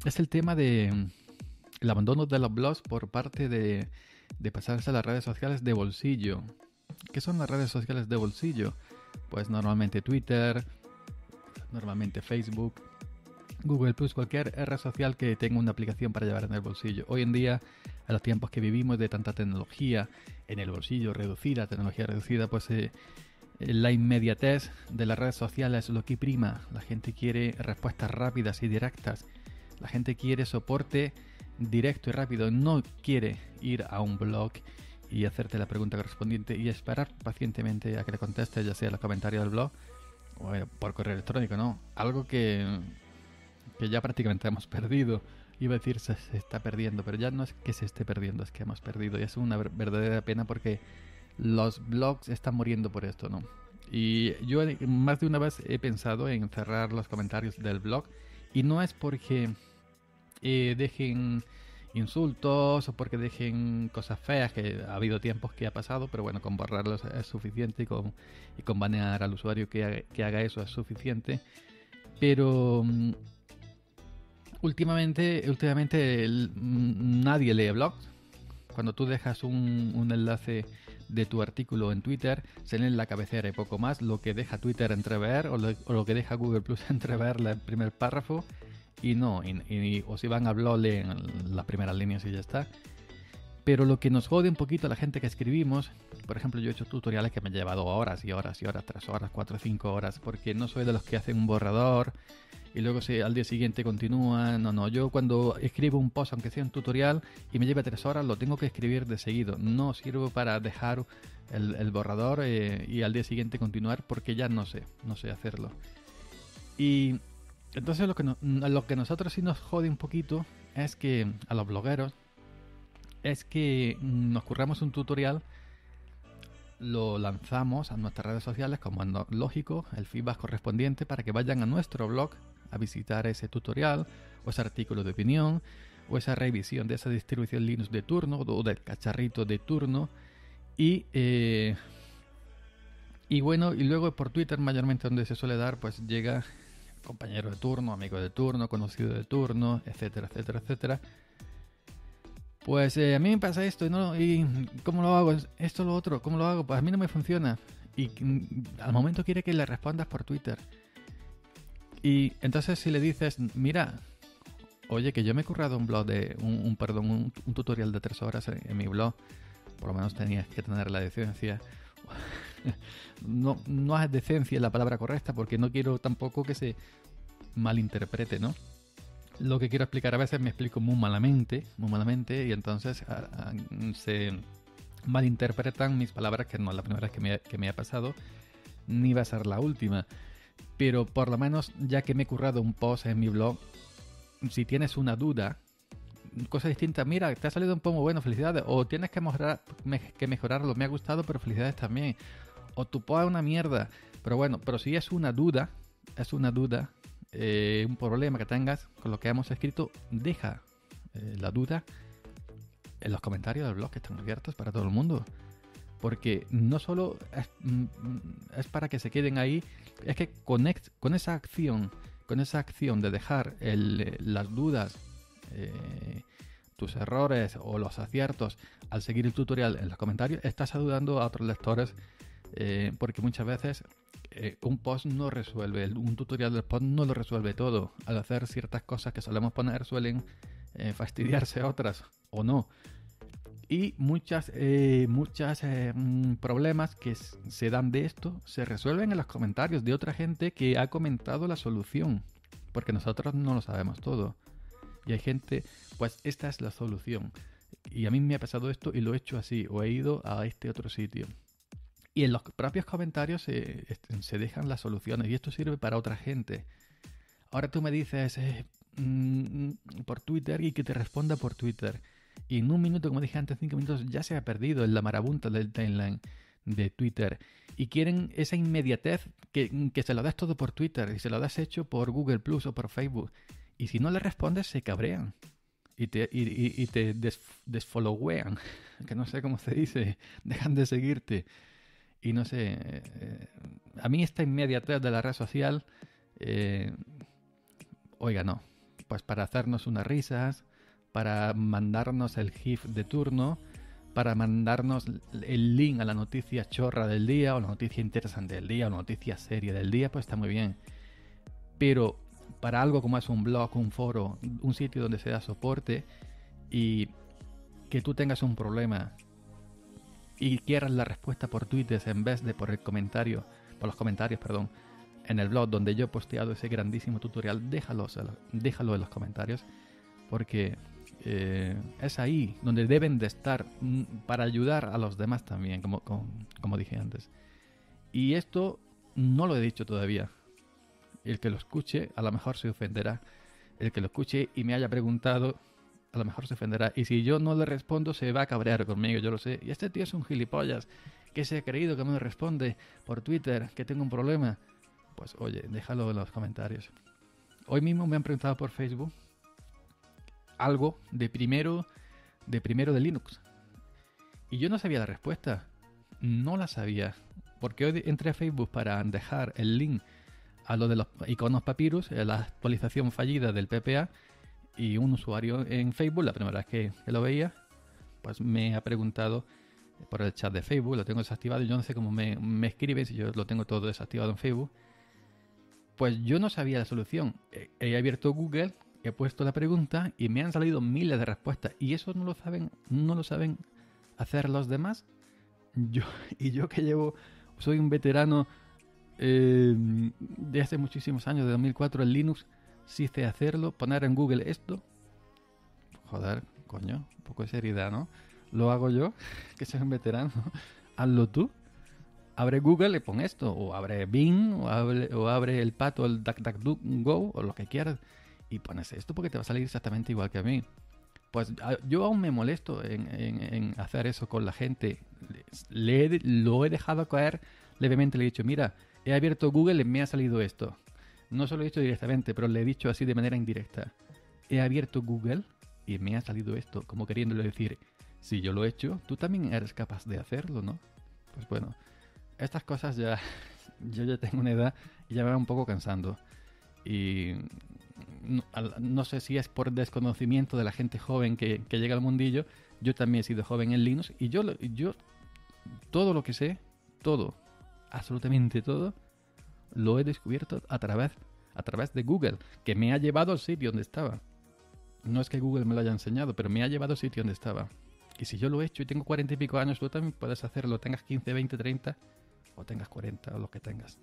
es el tema de el abandono de los blogs por parte de pasarse a las redes sociales de bolsillo. ¿Qué son las redes sociales de bolsillo? Pues normalmente Twitter, normalmente Facebook, Google Plus, cualquier red social que tenga una aplicación para llevar en el bolsillo. Hoy en día, a los tiempos que vivimos de tanta tecnología en el bolsillo reducida, pues la inmediatez de las redes sociales es lo que prima. La gente quiere respuestas rápidas y directas. La gente quiere soporte directo y rápido. No quiere ir a un blog y hacerte la pregunta correspondiente y esperar pacientemente a que le conteste, ya sea en los comentarios del blog o por correo electrónico, ¿no? Algo que ya prácticamente hemos perdido. Iba a decir se está perdiendo, pero ya no es que se esté perdiendo, es que hemos perdido. Y es una verdadera pena porque los blogs están muriendo por esto, ¿no? Y yo más de una vez he pensado en cerrar los comentarios del blog, y no es porque dejen insultos o porque dejen cosas feas, que ha habido tiempos que ha pasado, pero bueno, con borrarlos es suficiente, y con banear al usuario que haga eso es suficiente. Pero últimamente nadie lee blogs. Cuando tú dejas un enlace de tu artículo en Twitter, se lee en la cabecera y poco más, lo que deja Twitter entrever o lo que deja Google Plus entrever, el primer párrafo. O si van a blog, leen las primeras líneas y ya está. Pero lo que nos jode un poquito a la gente que escribimos, por ejemplo, yo he hecho tutoriales que me han llevado horas y horas y horas, 3 horas, 4 o 5 horas, porque no soy de los que hacen un borrador y luego al día siguiente continúan. No, yo cuando escribo un post, aunque sea un tutorial, y me lleve 3 horas, lo tengo que escribir de seguido. No sirvo para dejar el borrador y al día siguiente continuar, porque ya no sé hacerlo. Y entonces lo que nosotros sí nos jode un poquito es que a los blogueros es que nos curramos un tutorial, lo lanzamos a nuestras redes sociales, como es lógico, el feedback correspondiente para que vayan a nuestro blog a visitar ese tutorial o ese artículo de opinión o esa revisión de esa distribución Linux de turno o del cacharrito de turno. Y bueno, y luego por Twitter, mayormente donde se suele dar, pues llega compañero de turno, amigo de turno, conocido de turno, etcétera, etcétera, etcétera. Pues a mí me pasa esto, ¿no? ¿Y cómo lo hago? Esto, lo otro, ¿cómo lo hago? Pues a mí no me funciona. Y al momento quiere que le respondas por Twitter. Y entonces si le dices, mira, oye, que yo me he currado un blog de un tutorial de 3 horas en mi blog, por lo menos tenías que tener la decencia. No es decencia la palabra correcta, porque no quiero tampoco que se malinterprete, ¿no? Lo que quiero explicar a veces me explico muy malamente, y entonces se malinterpretan mis palabras, que no es la primera vez que me ha pasado, ni va a ser la última. Pero por lo menos, ya que me he currado un post en mi blog, si tienes una duda, cosa distinta, mira, te ha salido un poco bueno, felicidades, o tienes que mejorarlo, me ha gustado, pero felicidades también, o tu post es una mierda, pero bueno, pero si es una duda, un problema que tengas con lo que hemos escrito, deja la duda en los comentarios del blog, que están abiertos para todo el mundo, porque no solo es para que se queden ahí, es que con esa acción de dejar las dudas, tus errores o los aciertos al seguir el tutorial en los comentarios, estás ayudando a otros lectores, porque muchas veces un post no resuelve, un tutorial del post no lo resuelve todo. Al hacer ciertas cosas que solemos poner suelen fastidiarse otras o no. Y muchas problemas que se dan de esto se resuelven en los comentarios de otra gente que ha comentado la solución, porque nosotros no lo sabemos todo. Y hay gente, pues esta es la solución, y a mí me ha pasado esto y lo he hecho así, o he ido a este otro sitio. Y en los propios comentarios se dejan las soluciones, y esto sirve para otra gente. Ahora tú me dices por Twitter, y que te responda por Twitter. Y en un minuto, como dije antes, 5 minutos, ya se ha perdido en la marabunta del timeline de Twitter. Y quieren esa inmediatez, que se lo das todo por Twitter, y se lo das hecho por Google Plus o por Facebook. Y si no le respondes, se cabrean. Y te desfollowean, que no sé cómo se dice, dejan de seguirte. Y no sé, a mí esta inmediatez de la red social, oiga, no, pues para hacernos unas risas, para mandarnos el GIF de turno, para mandarnos el link a la noticia chorra del día, o la noticia interesante del día, o la noticia seria del día, pues está muy bien. Pero para algo como es un blog, un foro, un sitio donde se da soporte, y que tú tengas un problema y quieras la respuesta por Twitter en vez de por los comentarios, en el blog donde yo he posteado ese grandísimo tutorial, déjalo en los comentarios, porque es ahí donde deben de estar, para ayudar a los demás también, como dije antes. Y esto no lo he dicho todavía. El que lo escuche a lo mejor se ofenderá. El que lo escuche y me haya preguntado a lo mejor se ofenderá. Y si yo no le respondo, se va a cabrear conmigo, yo lo sé. Y este tío es un gilipollas, que se ha creído que me responde por Twitter, que tengo un problema. Pues oye, déjalo en los comentarios. Hoy mismo me han preguntado por Facebook algo de primero de Linux. Y yo no sabía la respuesta. No la sabía. Porque hoy entré a Facebook para dejar el link a lo de los iconos papyrus, la actualización fallida del PPA, y un usuario en Facebook, la primera vez que lo veía, pues me ha preguntado por el chat de Facebook, lo tengo desactivado, y yo no sé cómo me escriben si yo lo tengo todo desactivado en Facebook. Pues yo no sabía la solución. He abierto Google, he puesto la pregunta y me han salido miles de respuestas, y eso no lo saben hacer los demás. Yo que soy un veterano de hace muchísimos años, de 2004, en Linux, sí sé hacerlo, poner en Google esto. Joder, coño, un poco de seriedad, ¿no? Lo hago yo, que soy un veterano. Hazlo tú. Abre Google y pon esto, o abre Bing, o abre el pato, el DuckDuckGo, o lo que quieras, y pones esto, porque te va a salir exactamente igual que a mí. Pues yo aún me molesto en hacer eso con la gente. Lo he dejado caer levemente, le he dicho, mira, he abierto Google y me ha salido esto. No se lo he dicho directamente, pero le he dicho así de manera indirecta. He abierto Google y me ha salido esto, como queriéndole decir, si yo lo he hecho, tú también eres capaz de hacerlo, ¿no? Pues bueno, estas cosas ya, yo ya tengo una edad y ya me va un poco cansando. Y no sé si es por desconocimiento de la gente joven que llega al mundillo. Yo también he sido joven en Linux, y yo todo lo que sé, todo, absolutamente todo, lo he descubierto a través a través de Google, que me ha llevado al sitio donde estaba. No es que Google me lo haya enseñado, pero me ha llevado al sitio donde estaba. Y si yo lo he hecho y tengo 40 y pico años, tú también puedes hacerlo, tengas 15, 20, 30, o tengas 40, o lo que tengas.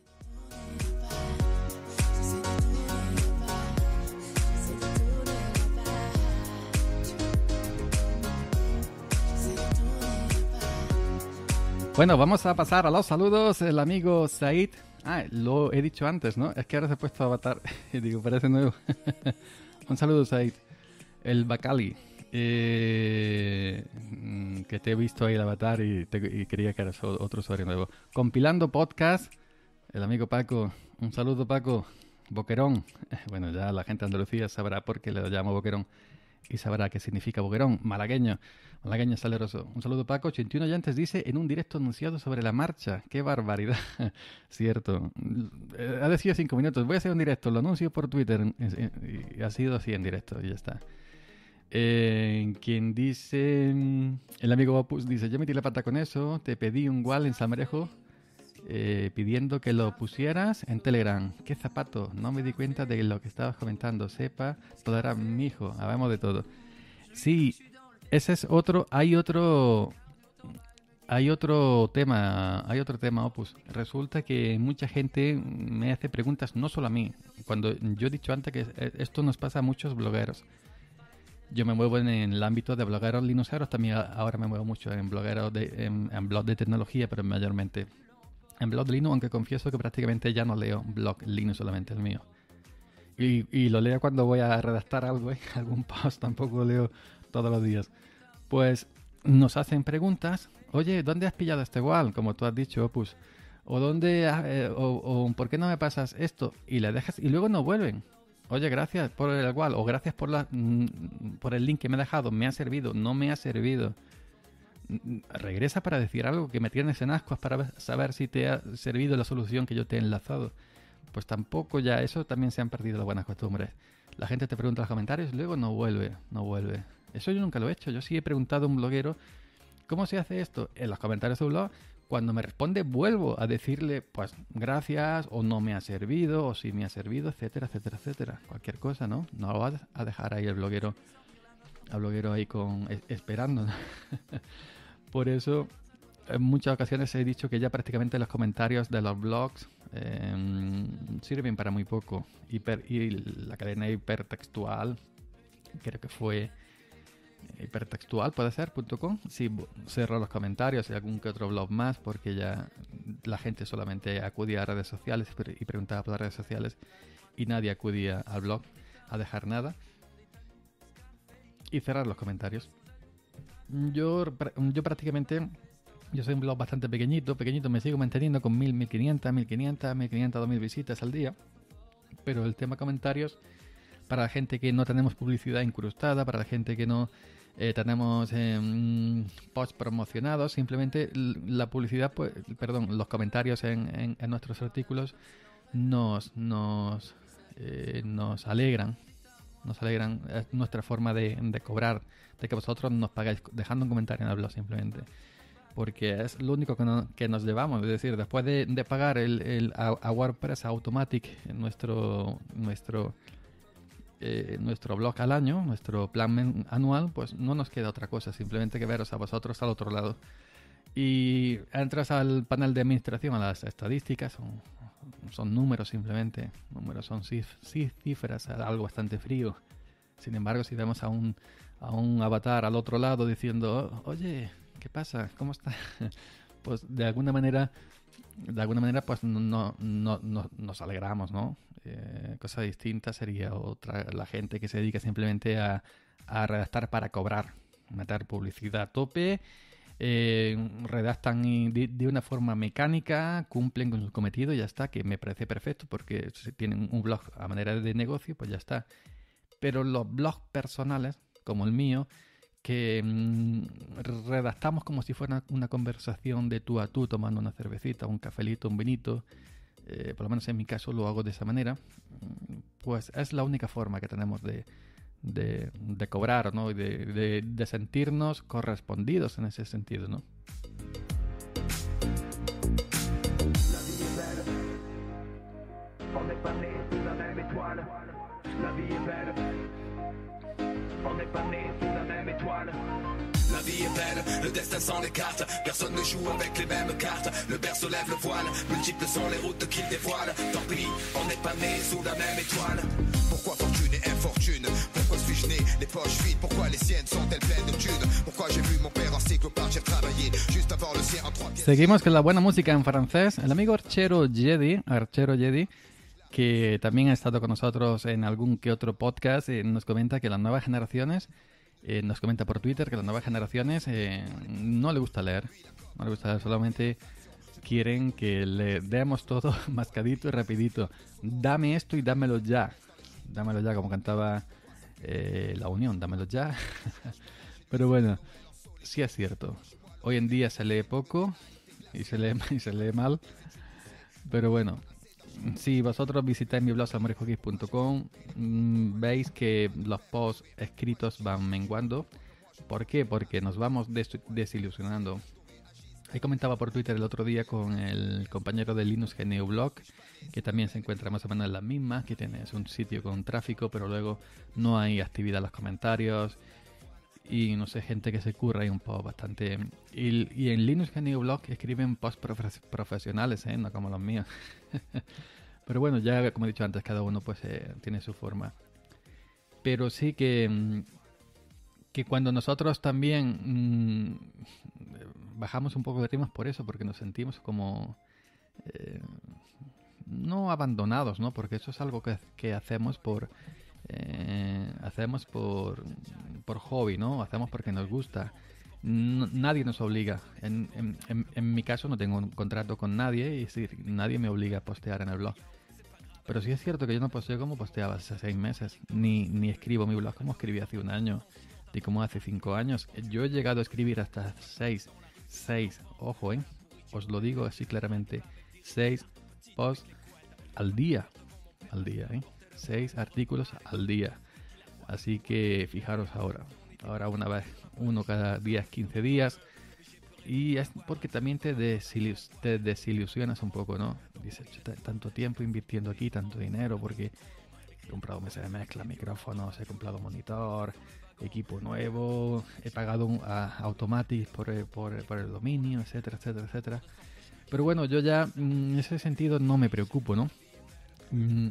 Bueno, vamos a pasar a los saludos. El amigo Said. Ah, lo he dicho antes, ¿no? Es que ahora se ha puesto avatar. Digo, parece nuevo. Un saludo, Said. El Bacali. Que te he visto ahí el avatar y quería que eras otro usuario nuevo. Compilando podcast. El amigo Paco. Un saludo, Paco. Boquerón. Bueno, ya la gente de Andalucía sabrá por qué le llamo Boquerón. Y sabrá qué significa Boquerón, malagueño, malagueño saleroso. Un saludo, Paco. 81 oyentes dice en un directo anunciado sobre la marcha. ¡Qué barbaridad! Cierto. Ha decidido 5 minutos. Voy a hacer un directo, lo anuncio por Twitter. Y ha sido así en directo y ya está. Quien dice... El amigo Opus dice, yo metí la pata con eso, te pedí un wall en Salmorejo pidiendo que lo pusieras en Telegram. ¡Qué zapato! No me di cuenta de lo que estabas comentando. Sepa, todo era mi hijo. Hablamos de todo. Sí, ese es otro. Hay otro tema, Opus. Resulta que mucha gente me hace preguntas, no solo a mí. Cuando yo he dicho antes que esto nos pasa a muchos blogueros. Yo me muevo en el ámbito de blogueros linuseros. También ahora me muevo mucho en blogueros en blogs de tecnología, pero mayormente en blog Linux, aunque confieso que prácticamente ya no leo blog Linux, solamente el mío. Y lo leo cuando voy a redactar algo, ¿eh? Algún post, tampoco lo leo todos los días. Pues nos hacen preguntas. Oye, ¿dónde has pillado este wall? Como tú has dicho, Opus. ¿O dónde o por qué no me pasas esto? Y le dejas y luego no vuelven. Oye, gracias por el wall. O gracias por el link que me ha dejado. ¿Me ha servido? ¿No me ha servido? Regresa para decir algo, que me tienes en ascuas para saber si te ha servido la solución que yo te he enlazado. Pues tampoco, ya eso también se han perdido las buenas costumbres. La gente te pregunta en los comentarios, luego no vuelve. Eso yo nunca lo he hecho. Yo sí he preguntado a un bloguero, ¿cómo se hace esto? En los comentarios de un blog, cuando me responde, vuelvo a decirle, pues gracias, o no me ha servido, o si me ha servido, etcétera, etcétera, etcétera. Cualquier cosa, ¿no? No lo vas a dejar ahí al bloguero ahí esperando, ¿no? Por eso, en muchas ocasiones he dicho que ya prácticamente los comentarios de los blogs sirven para muy poco. Y la cadena hipertextual, creo que fue hipertextual, puede ser, .com. Sí, cerró los comentarios y algún que otro blog más, porque ya la gente solamente acudía a redes sociales y preguntaba por las redes sociales y nadie acudía al blog a dejar nada. Y cerrar los comentarios. Yo prácticamente, yo soy un blog bastante pequeñito, me sigo manteniendo con 1.500, 2.000 visitas al día, pero el tema comentarios, para la gente que no tenemos publicidad incrustada, para la gente que no tenemos posts promocionados, simplemente la publicidad, pues, perdón, los comentarios en nuestros artículos nos alegran. Nos alegran, es nuestra forma de cobrar, de que vosotros nos pagáis dejando un comentario en el blog simplemente. Porque es lo único que nos llevamos. Es decir, después de pagar a WordPress Automatic nuestro blog al año, nuestro plan anual, pues no nos queda otra cosa, simplemente que veros a vosotros al otro lado. Y entras al panel de administración, a las estadísticas, son números simplemente, son cifras, algo bastante frío. Sin embargo, si vemos a un avatar al otro lado diciendo, oye, ¿qué pasa? ¿Cómo está? Pues de alguna manera pues nos alegramos, ¿no? Cosa distinta sería la gente que se dedica simplemente a redactar para cobrar, meter publicidad a tope. Redactan de una forma mecánica, cumplen con su cometido y ya está, que me parece perfecto, porque si tienen un blog a manera de negocio, pues ya está. Pero los blogs personales, como el mío, que redactamos como si fuera una conversación de tú a tú, tomando una cervecita, un cafelito, un vinito, por lo menos en mi caso lo hago de esa manera, pues es la única forma que tenemos de cobrar, ¿no? Y de sentirnos correspondidos en ese sentido, ¿no? être bon, on est sous la même étoile. La vie est belle, le destin s'en écarte. Personne ne joue avec les mêmes cartes. Le père se lève le voile, multiples sont les routes qu'il dévoile. Tant pis, on n'est pas né sous la même étoile. Pourquoi fortune et infortune? Pourquoi suis-je né les poches vides? Pourquoi les siennes sont-elles pleines de thunes? Pourquoi j'ai vu mon père en cycle partir travailler juste avant le sien en trois pièces? Seguimos con la buena música en francés. El amigo Archero Jedi, que también ha estado con nosotros en algún que otro podcast, nos comenta que las nuevas generaciones... nos comenta por Twitter que las nuevas generaciones no le gusta leer, solamente quieren que le demos todo mascadito y rapidito. Dame esto y dámelo ya, como cantaba La Unión, dámelo ya. Pero bueno, sí es cierto. Hoy en día se lee poco y se lee mal, pero bueno. Si vosotros visitáis mi blog salmorejogeek.com, veis que los posts escritos van menguando. ¿Por qué? Porque nos vamos desilusionando. Ahí comentaba por Twitter el otro día con el compañero de Linux GNU Blog, que también se encuentra más o menos en las mismas, que tienes un sitio con tráfico, pero luego no hay actividad en los comentarios. Y no sé, gente que se curra ahí un poco bastante. Y en Linux GNU Blog escriben posts profesionales, ¿eh? No como los míos. Pero bueno, ya como he dicho antes, cada uno pues tiene su forma. Pero sí que cuando nosotros también bajamos un poco de ritmos por eso, porque nos sentimos como no abandonados, ¿no? Porque eso es algo que hacemos por... hacemos por hobby, ¿no? Hacemos porque nos gusta. Nadie nos obliga. En mi caso no tengo un contrato con nadie, y es decir, nadie me obliga a postear en el blog. Pero sí es cierto que yo no posteo como posteaba hace 6 meses, ni escribo mi blog como escribí hace un año, ni como hace 5 años. Yo he llegado a escribir hasta 6, ojo, os lo digo así claramente, 6 posts al día, 6 artículos al día. Así que fijaros ahora una vez, uno cada día, 15 días. Y es porque también te desilusionas un poco, ¿no? Dices, tanto tiempo invirtiendo aquí, tanto dinero, porque he comprado mesa de mezcla, micrófonos, he comprado monitor, equipo nuevo, he pagado a Automatic por el dominio, etcétera. Pero bueno, yo ya en ese sentido no me preocupo, ¿no?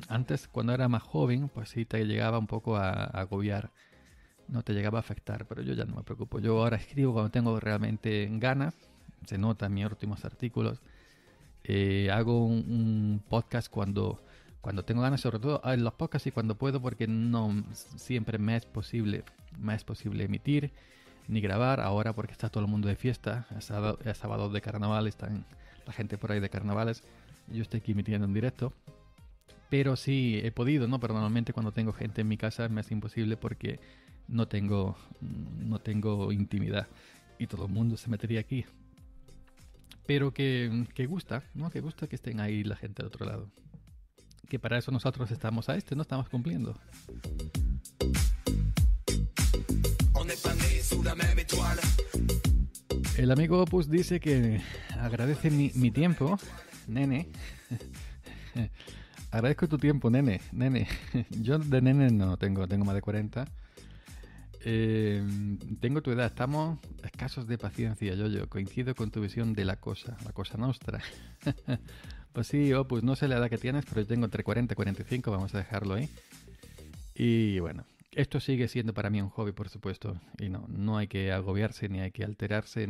Antes, cuando era más joven, pues sí te llegaba un poco a agobiar, no te llegaba a afectar, pero yo ya no me preocupo. Yo ahora escribo cuando tengo realmente ganas, se nota en mis últimos artículos. Hago un podcast cuando tengo ganas, sobre todo en los podcasts y cuando puedo, porque no siempre me es posible emitir ni grabar ahora, porque está todo el mundo de fiesta, es sábado de carnaval, están la gente por ahí de carnavales, yo estoy aquí emitiendo en directo. Pero sí he podido, ¿no? Pero normalmente cuando tengo gente en mi casa me es imposible, porque no tengo intimidad y todo el mundo se metería aquí. Pero que gusta, ¿no? Que gusta que estén ahí la gente del otro lado. Que para eso nosotros estamos ¿no? Estamos cumpliendo. El amigo Opus dice que agradece mi tiempo, nene. Agradezco tu tiempo, nene. Yo de nene no tengo más de 40. Tengo tu edad, estamos escasos de paciencia, yo. Coincido con tu visión de la cosa nuestra. Pues sí, Opus, no sé la edad que tienes, pero yo tengo entre 40 y 45, vamos a dejarlo ahí. Y bueno, esto sigue siendo para mí un hobby, por supuesto. Y no hay que agobiarse, ni hay que alterarse,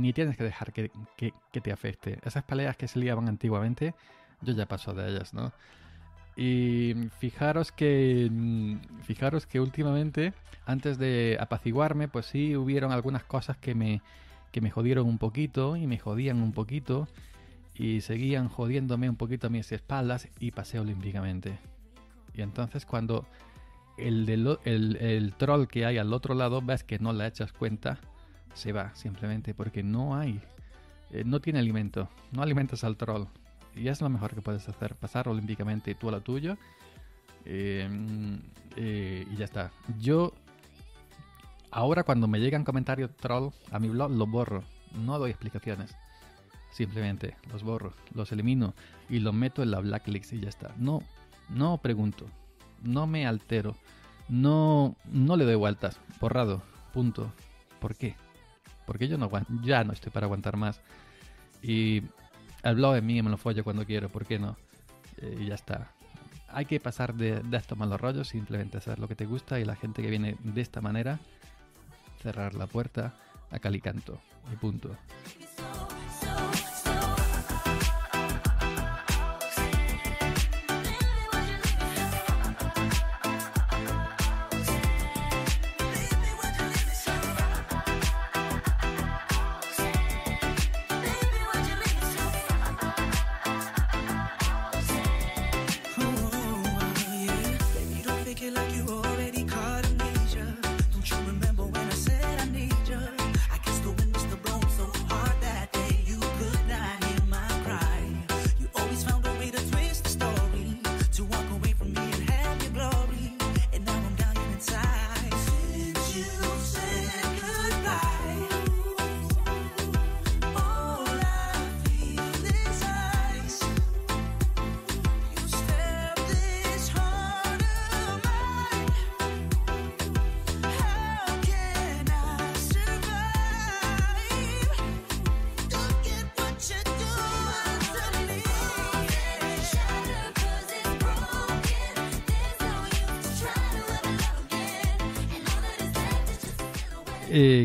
ni tienes que dejar que te afecte. Esas peleas que se liaban antiguamente, yo ya paso de ellas, ¿no? Y fijaros que últimamente, antes de apaciguarme, pues sí hubieron algunas cosas que me jodieron un poquito, y me jodían un poquito, y seguían jodiéndome un poquito a mis espaldas, y pasé olímpicamente. Y entonces cuando el troll que hay al otro lado ves que no le echas cuenta, se va, simplemente porque no tiene alimento, no alimentas al troll, y es lo mejor que puedes hacer, pasar olímpicamente tú a lo tuyo, y ya está. Yo ahora, cuando me llegan comentarios troll a mi blog, los borro, no doy explicaciones, simplemente los borro, los elimino y los meto en la blacklist, y ya está. no No pregunto, no me altero, no le doy vueltas, borrado, punto. ¿Por qué? Porque yo no ya no estoy para aguantar más. Y el blog es mío, me lo follo cuando quiero, ¿por qué no? Y ya está. Hay que pasar de estos malos rollos, simplemente hacer lo que te gusta, y la gente que viene de esta manera, cerrar la puerta a cal y canto, y punto.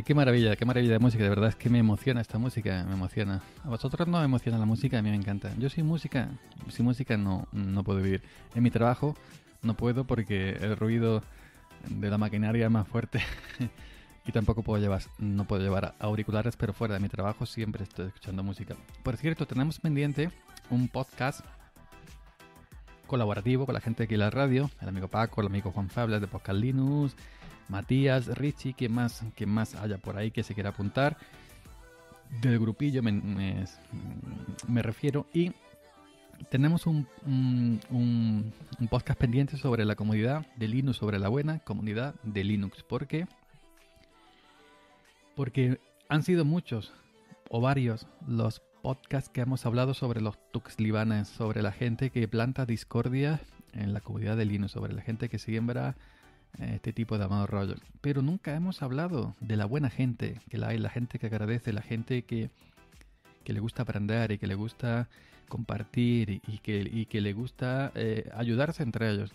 Qué maravilla de música, de verdad es que me emociona esta música, me emociona. A vosotros no me emociona la música, a mí me encanta. Yo sin música no puedo vivir. En mi trabajo no puedo porque el ruido de la maquinaria es más fuerte y tampoco no puedo llevar auriculares, pero fuera de mi trabajo siempre estoy escuchando música. Por cierto, tenemos pendiente un podcast colaborativo con la gente de Kilarradio, el amigo Paco, el amigo Juan Febles de Podcast Linus, Matías, Richie, que más haya por ahí que se quiera apuntar del grupillo, me refiero. Y tenemos un podcast pendiente sobre la comunidad de Linux, sobre la buena comunidad de Linux. ¿Por qué? Porque han sido muchos o varios los podcasts que hemos hablado sobre los tuxlibanes, sobre la gente que planta discordia en la comunidad de Linux, sobre la gente que siembra este tipo de amados rollos, pero nunca hemos hablado de la buena gente que la hay, la gente que agradece, la gente que le gusta aprender y que le gusta compartir y que le gusta ayudarse entre ellos.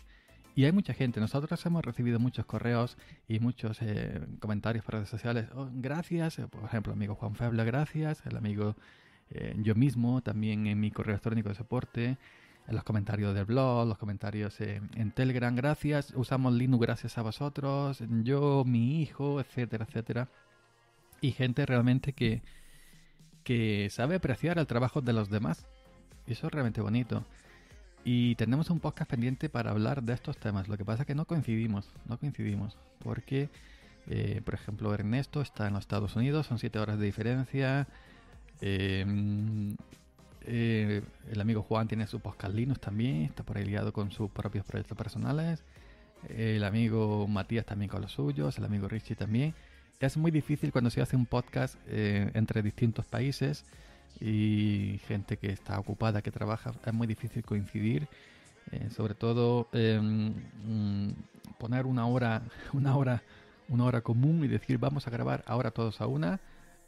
Y hay mucha gente, nosotros hemos recibido muchos correos y muchos comentarios por redes sociales. Oh, gracias, por ejemplo, amigo Juan Febles, gracias, el amigo yo mismo, también en mi correo electrónico de soporte, en los comentarios del blog, los comentarios en Telegram, gracias, usamos Linux gracias a vosotros, yo, mi hijo, etcétera, etcétera. Y gente realmente que sabe apreciar el trabajo de los demás. Y eso es realmente bonito. Y tenemos un podcast pendiente para hablar de estos temas. Lo que pasa es que no coincidimos. Porque, por ejemplo, Ernesto está en los Estados Unidos, son 7 horas de diferencia. El amigo Juan tiene su podcast Linux también, está por ahí liado con sus propios proyectos personales. El amigo Matías también con los suyos, el amigo Richie también. Ya es muy difícil cuando se hace un podcast entre distintos países y gente que está ocupada, que trabaja, es muy difícil coincidir. Sobre todo poner una hora común y decir vamos a grabar ahora todos a una.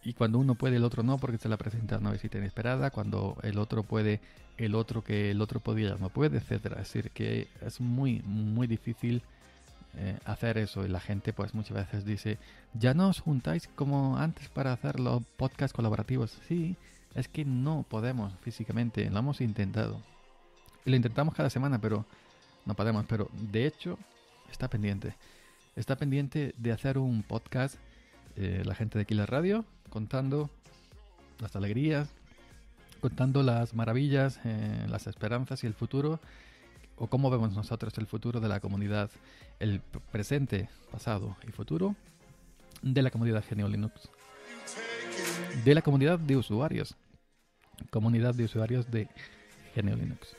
Y cuando uno puede, el otro no, porque se la presenta una visita inesperada. Cuando el otro puede, el otro podía, ya no puede, etcétera. Es decir, que es muy, muy difícil hacer eso. Y la gente, pues, muchas veces dice, ya no os juntáis como antes para hacer los podcasts colaborativos. Sí, es que no podemos físicamente, lo hemos intentado. Y lo intentamos cada semana, pero no podemos. Pero, de hecho, está pendiente. Está pendiente de hacer un podcast, la gente de Kilarradio, contando las alegrías, contando las maravillas, las esperanzas y el futuro, o cómo vemos nosotros el futuro de la comunidad, el presente, pasado y futuro de la comunidad GNU Linux, de la comunidad de usuarios de GNU Linux.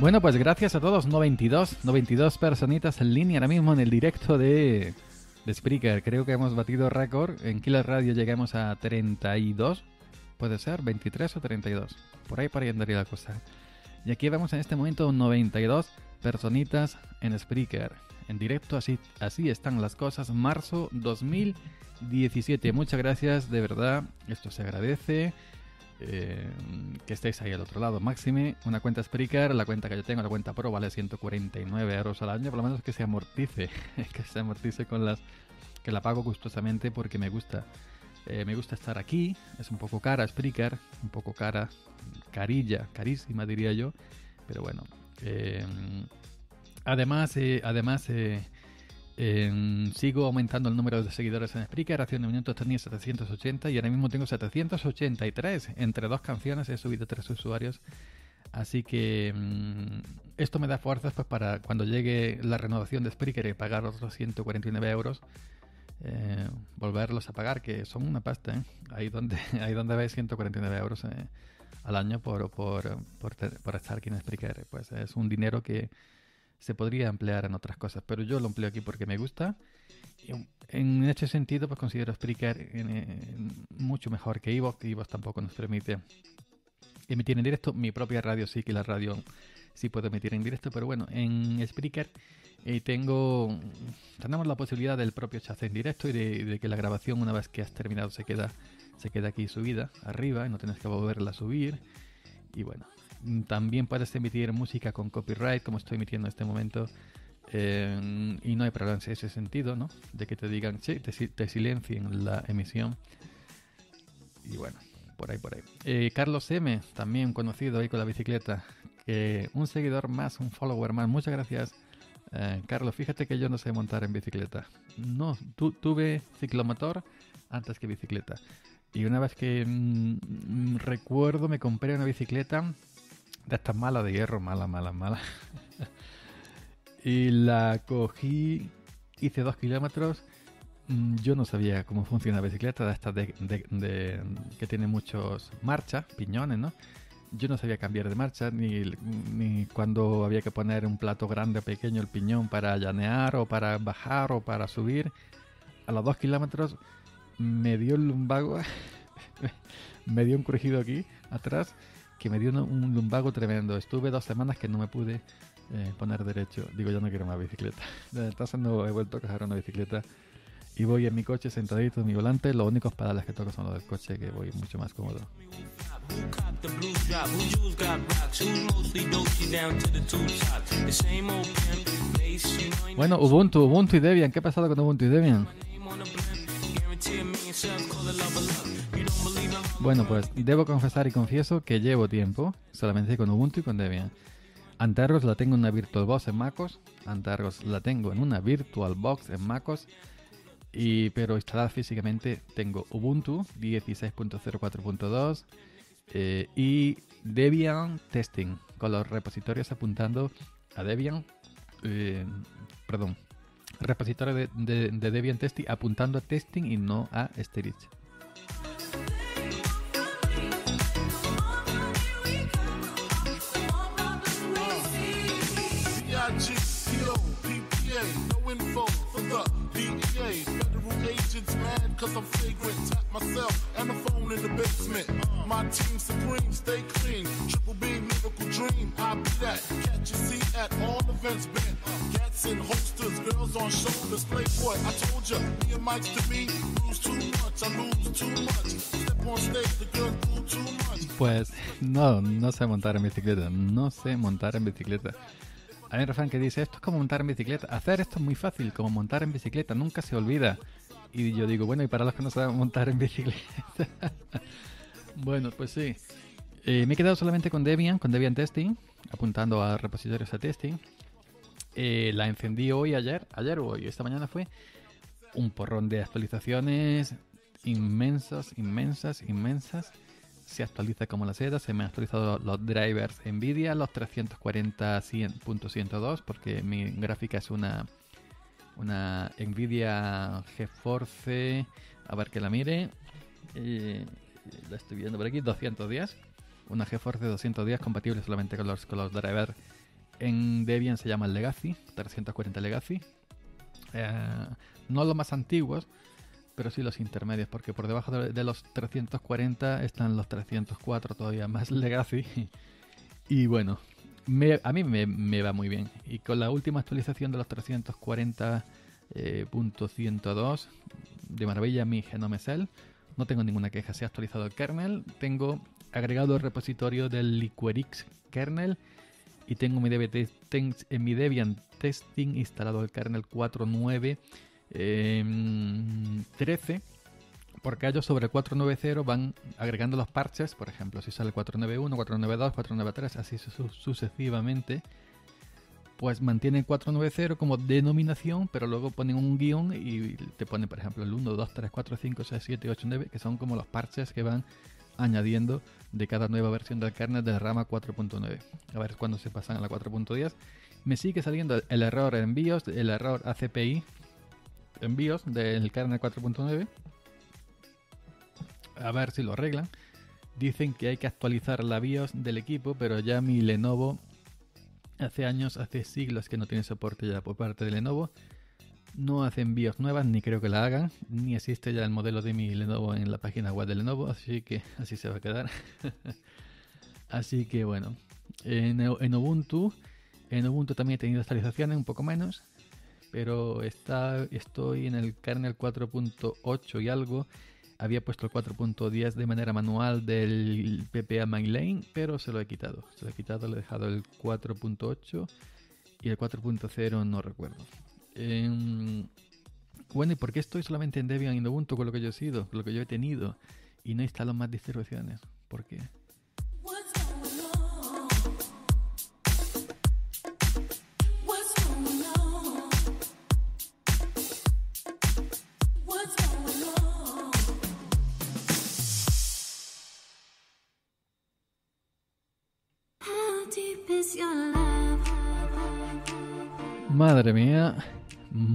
Bueno, pues gracias a todos, 92 personitas en línea ahora mismo en el directo de Spreaker. Creo que hemos batido récord. En Killer Radio llegamos a 32, puede ser 23 o 32, por ahí andaría la cosa. Y aquí vemos en este momento 92 personitas en Spreaker, en directo, así están las cosas, marzo 2017. Muchas gracias, de verdad, esto se agradece. Que estéis ahí al otro lado, máxime una cuenta Spreaker, la cuenta que yo tengo, la cuenta Pro, vale 149€ al año, por lo menos que se amortice con las que la pago gustosamente, porque me gusta estar aquí. Es un poco cara Spreaker, un poco carísima diría yo, pero bueno, sigo aumentando el número de seguidores en Spreaker. Hace unos minutos tenía 780 y ahora mismo tengo 783. Entre dos canciones he subido 3 usuarios. Así que esto me da fuerzas pues para cuando llegue la renovación de Spreaker y pagar otros 149€, volverlos a pagar, que son una pasta, ¿eh? Ahí donde veis 149€ al año por estar aquí en Spreaker. Pues es un dinero que se podría emplear en otras cosas, pero yo lo empleo aquí porque me gusta. En este sentido, pues considero Spreaker mucho mejor que iVoox. iVoox tampoco nos permite emitir en directo. Mi propia radio sí, que la radio sí puedo emitir en directo, pero bueno, en Spreaker tenemos la posibilidad del propio chat en directo y de que la grabación, una vez que has terminado, se queda aquí subida arriba y no tienes que volverla a subir. Y bueno, también puedes emitir música con copyright, como estoy emitiendo en este momento, y no hay problema en ese sentido, ¿no? De que te digan, che, te silencien la emisión. Y bueno, por ahí. Carlos M, también conocido ahí con la bicicleta, que un seguidor más, un follower más. Muchas gracias, Carlos. Fíjate que yo no sé montar en bicicleta. No, tuve ciclomotor antes que bicicleta. Y una vez que recuerdo, me compré una bicicleta de estas malas de hierro, mala. Y la cogí, hice 2 kilómetros. Yo no sabía cómo funciona la bicicleta de estas que tiene muchos marchas, piñones, ¿no? Yo no sabía cambiar de marcha, ni cuando había que poner un plato grande o pequeño, el piñón, para llanear o para bajar o para subir. A los 2 kilómetros me dio el lumbago, me dio un crujido aquí atrás, que me dio un lumbago tremendo. Estuve 2 semanas que no me pude poner derecho. Digo, yo no quiero más bicicleta. Entonces no he vuelto a coger una bicicleta y voy en mi coche sentadito en mi volante. Los únicos pedales que toco son los del coche, que voy mucho más cómodo. Bueno, Ubuntu y Debian. ¿Qué ha pasado con Ubuntu y Debian? Bueno, pues debo confesar y confieso que llevo tiempo solamente con Ubuntu y con Debian. Anterros la tengo en una VirtualBox en MacOS. Pero instalada físicamente tengo Ubuntu 16.04.2 y Debian Testing, con los repositorios apuntando a Debian. Repositorio de Debian Testing apuntando a Testing y no a Steerage. Pues no sé montar en bicicleta, Hay un refrán que dice, esto es como montar en bicicleta. Hacer esto es muy fácil, como montar en bicicleta, nunca se olvida. Y yo digo, bueno, y para los que no saben montar en bicicleta. Bueno, pues sí. Me he quedado solamente con Debian Testing, apuntando a repositorios a Testing. La encendí ayer o hoy, esta mañana fue un porrón de actualizaciones inmensas. Se actualiza como la seda, se me han actualizado los drivers NVIDIA, los 340.100.102, porque mi gráfica es una NVIDIA GeForce, a ver que la mire, la estoy viendo por aquí, 210, una GeForce 210 compatible solamente con los drivers En Debian se llama Legacy, 340 Legacy. No los más antiguos, pero sí los intermedios, porque por debajo de los 340 están los 304, todavía más Legacy. Y bueno, a mí me va muy bien. Y con la última actualización de los 340.102, de maravilla mi Genome Cell. No tengo ninguna queja, se ha actualizado el kernel. Tengo agregado el repositorio del Liquorix kernel. Y tengo en mi Debian Testing instalado el kernel 4.9.13, porque ellos sobre 4.9.0 van agregando los parches, por ejemplo, si sale 4.9.1, 4.9.2, 4.9.3, así sucesivamente, pues mantienen 4.9.0 como denominación, pero luego ponen un guión y te ponen, por ejemplo, el 1, 2, 3, 4, 5, 6, 7, 8, 9, que son como los parches que van añadiendo de cada nueva versión del kernel de rama 4.9. A ver cuándo se pasan a la 4.10. Me sigue saliendo el error envíos, el error ACPI envíos del kernel 4.9. A ver si lo arreglan. Dicen que hay que actualizar la BIOS del equipo, pero ya mi Lenovo hace siglos que no tiene soporte ya por parte de Lenovo. No hacen BIOS nuevas, ni creo que la hagan, ni existe ya el modelo de mi Lenovo en la página web de Lenovo, así que así se va a quedar. Así que bueno, en Ubuntu también he tenido actualizaciones, un poco menos, pero estoy en el kernel 4.8 y algo. Había puesto el 4.10 de manera manual del PPA Mainline, pero se lo he quitado, le he dejado el 4.8 y el 4.0 no recuerdo. Bueno, ¿y por qué estoy solamente en Debian y en Ubuntu con lo que yo he sido, con lo que yo he tenido, y no instalo más distribuciones? ¿Por qué?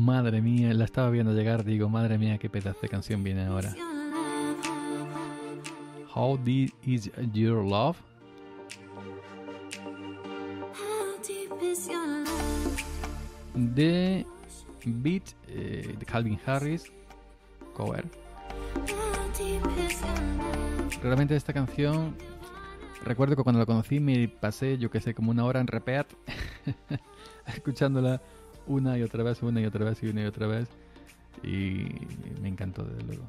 Madre mía, la estaba viendo llegar, digo, madre mía, qué pedazo de canción viene ahora. How Deep Is Your Love? De Beat de Calvin Harris, cover. Realmente esta canción, recuerdo que cuando la conocí me pasé, yo que sé, como una hora en repeat, escuchándola una y otra vez, y me encantó, desde luego.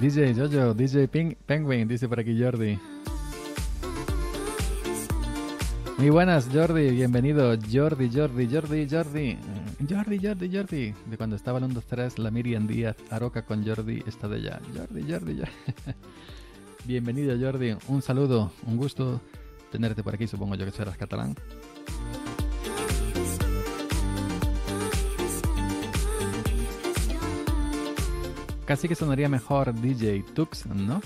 DJ Yoyo, DJ Penguin, dice por aquí Jordi. Muy buenas, Jordi, bienvenido. Jordi. De cuando estaba en 1, 2, 3, la Miriam Díaz Aroca con Jordi está de allá. Jordi. Bienvenido, Jordi, un saludo, un gusto tenerte por aquí, supongo yo que serás catalán. Casi que sonaría mejor DJ Tux, ¿no?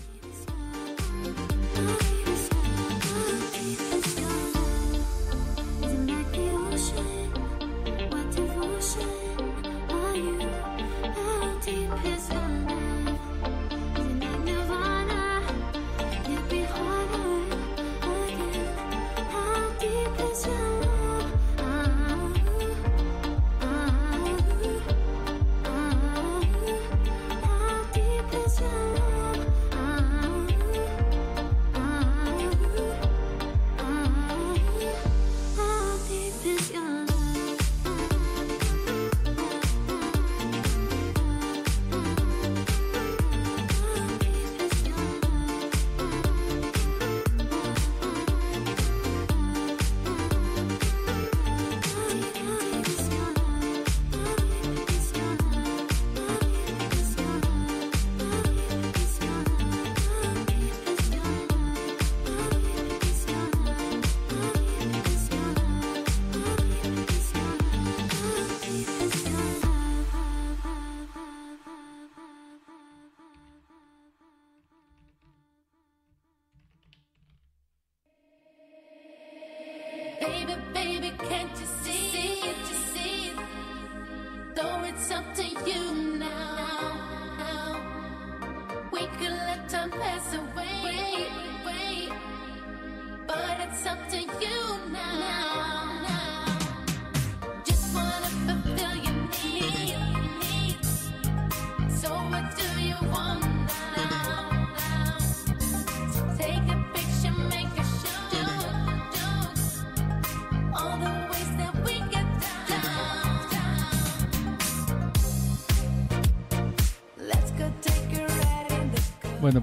Bueno,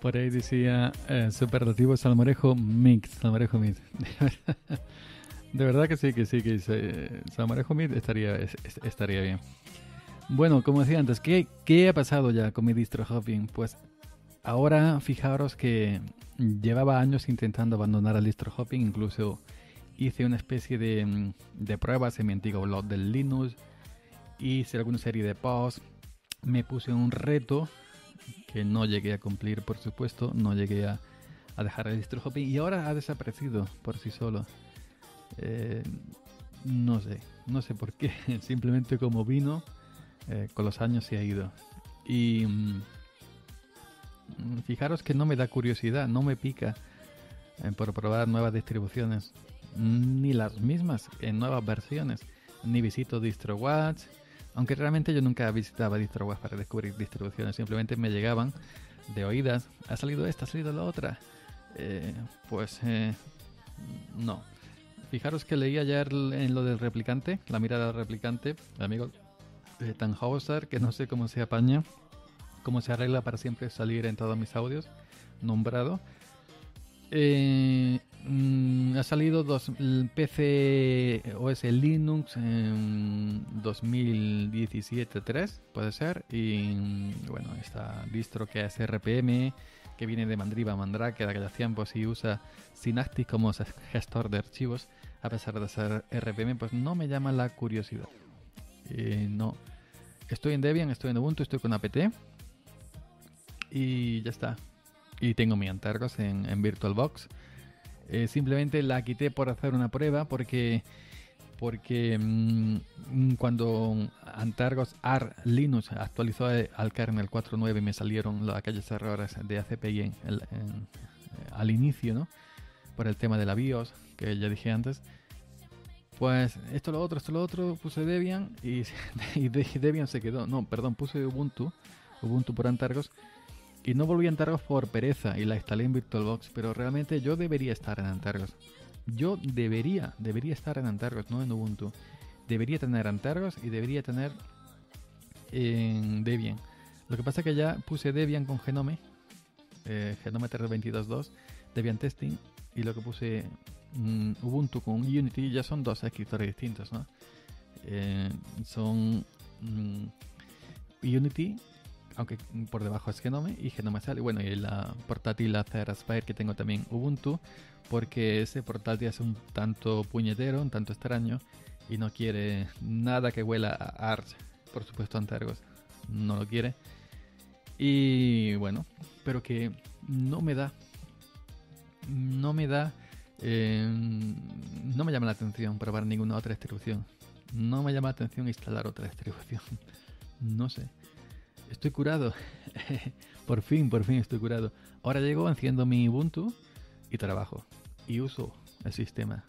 por ahí decía Superlativo Salmorejo Mix. De verdad que sí, Salmorejo Mix estaría bien. Bueno, como decía antes, ¿qué ha pasado ya con mi distro hopping? Pues ahora fijaros que llevaba años intentando abandonar el distro hopping, incluso hice una especie de pruebas en mi antiguo blog del Linux, hice alguna serie de posts, me puse un reto que no llegué a cumplir, por supuesto, no llegué a dejar el distro hopping y ahora ha desaparecido por sí solo. No sé por qué, simplemente como vino, con los años se ha ido. Y fijaros que no me da curiosidad, no me pica por probar nuevas distribuciones, ni las mismas en nuevas versiones, ni visito DistroWatch. Aunque realmente yo nunca visitaba DistroWatch para descubrir distribuciones, simplemente me llegaban de oídas. ¿Ha salido esta? ¿Ha salido la otra? No. Fijaros que leí ayer en lo del replicante, la mirada del replicante, el amigo de Tannhauser, que no sé cómo se apaña, cómo se arregla para siempre salir en todos mis audios, nombrado. Ha salido PC OS Linux en 2017-3, puede ser, y bueno, esta distro que es RPM, que viene de Mandriva Mandrake de aquellos tiempos y usa Synaptic como gestor de archivos, a pesar de ser RPM, pues no me llama la curiosidad. No, estoy en Debian, estoy en Ubuntu, estoy con apt y ya está. Y tengo mis encargos en VirtualBox. Simplemente la quité por hacer una prueba porque cuando Antargos AR Linux actualizó al kernel 4.9 me salieron aquellos errores de ACPI al inicio, ¿no? Por el tema de la BIOS que ya dije antes, pues esto lo otro puse Debian y Debian se quedó, no, perdón, puse Ubuntu por Antargos y no volví a Antargos por pereza y la instalé en VirtualBox, pero realmente yo debería estar en Antargos. Yo debería estar en Antargos, no en Ubuntu. Debería tener Antargos y debería tener en Debian. Lo que pasa es que ya puse Debian con Genome, Genome 3.22.2, Debian Testing, y lo que puse Ubuntu con Unity ya son dos escritores distintos, ¿no? Son Unity, aunque por debajo es Genome y Genome sale. Bueno, y la portátil Acer Aspire que tengo también Ubuntu, porque ese portátil es un tanto puñetero, un tanto extraño y no quiere nada que huela a Arch, por supuesto Antargos no lo quiere. Y bueno, pero que no me llama la atención probar ninguna otra distribución, no me llama la atención instalar otra distribución, no sé. Estoy curado, por fin estoy curado. Ahora llego, enciendo mi Ubuntu y trabajo. Y uso el sistema.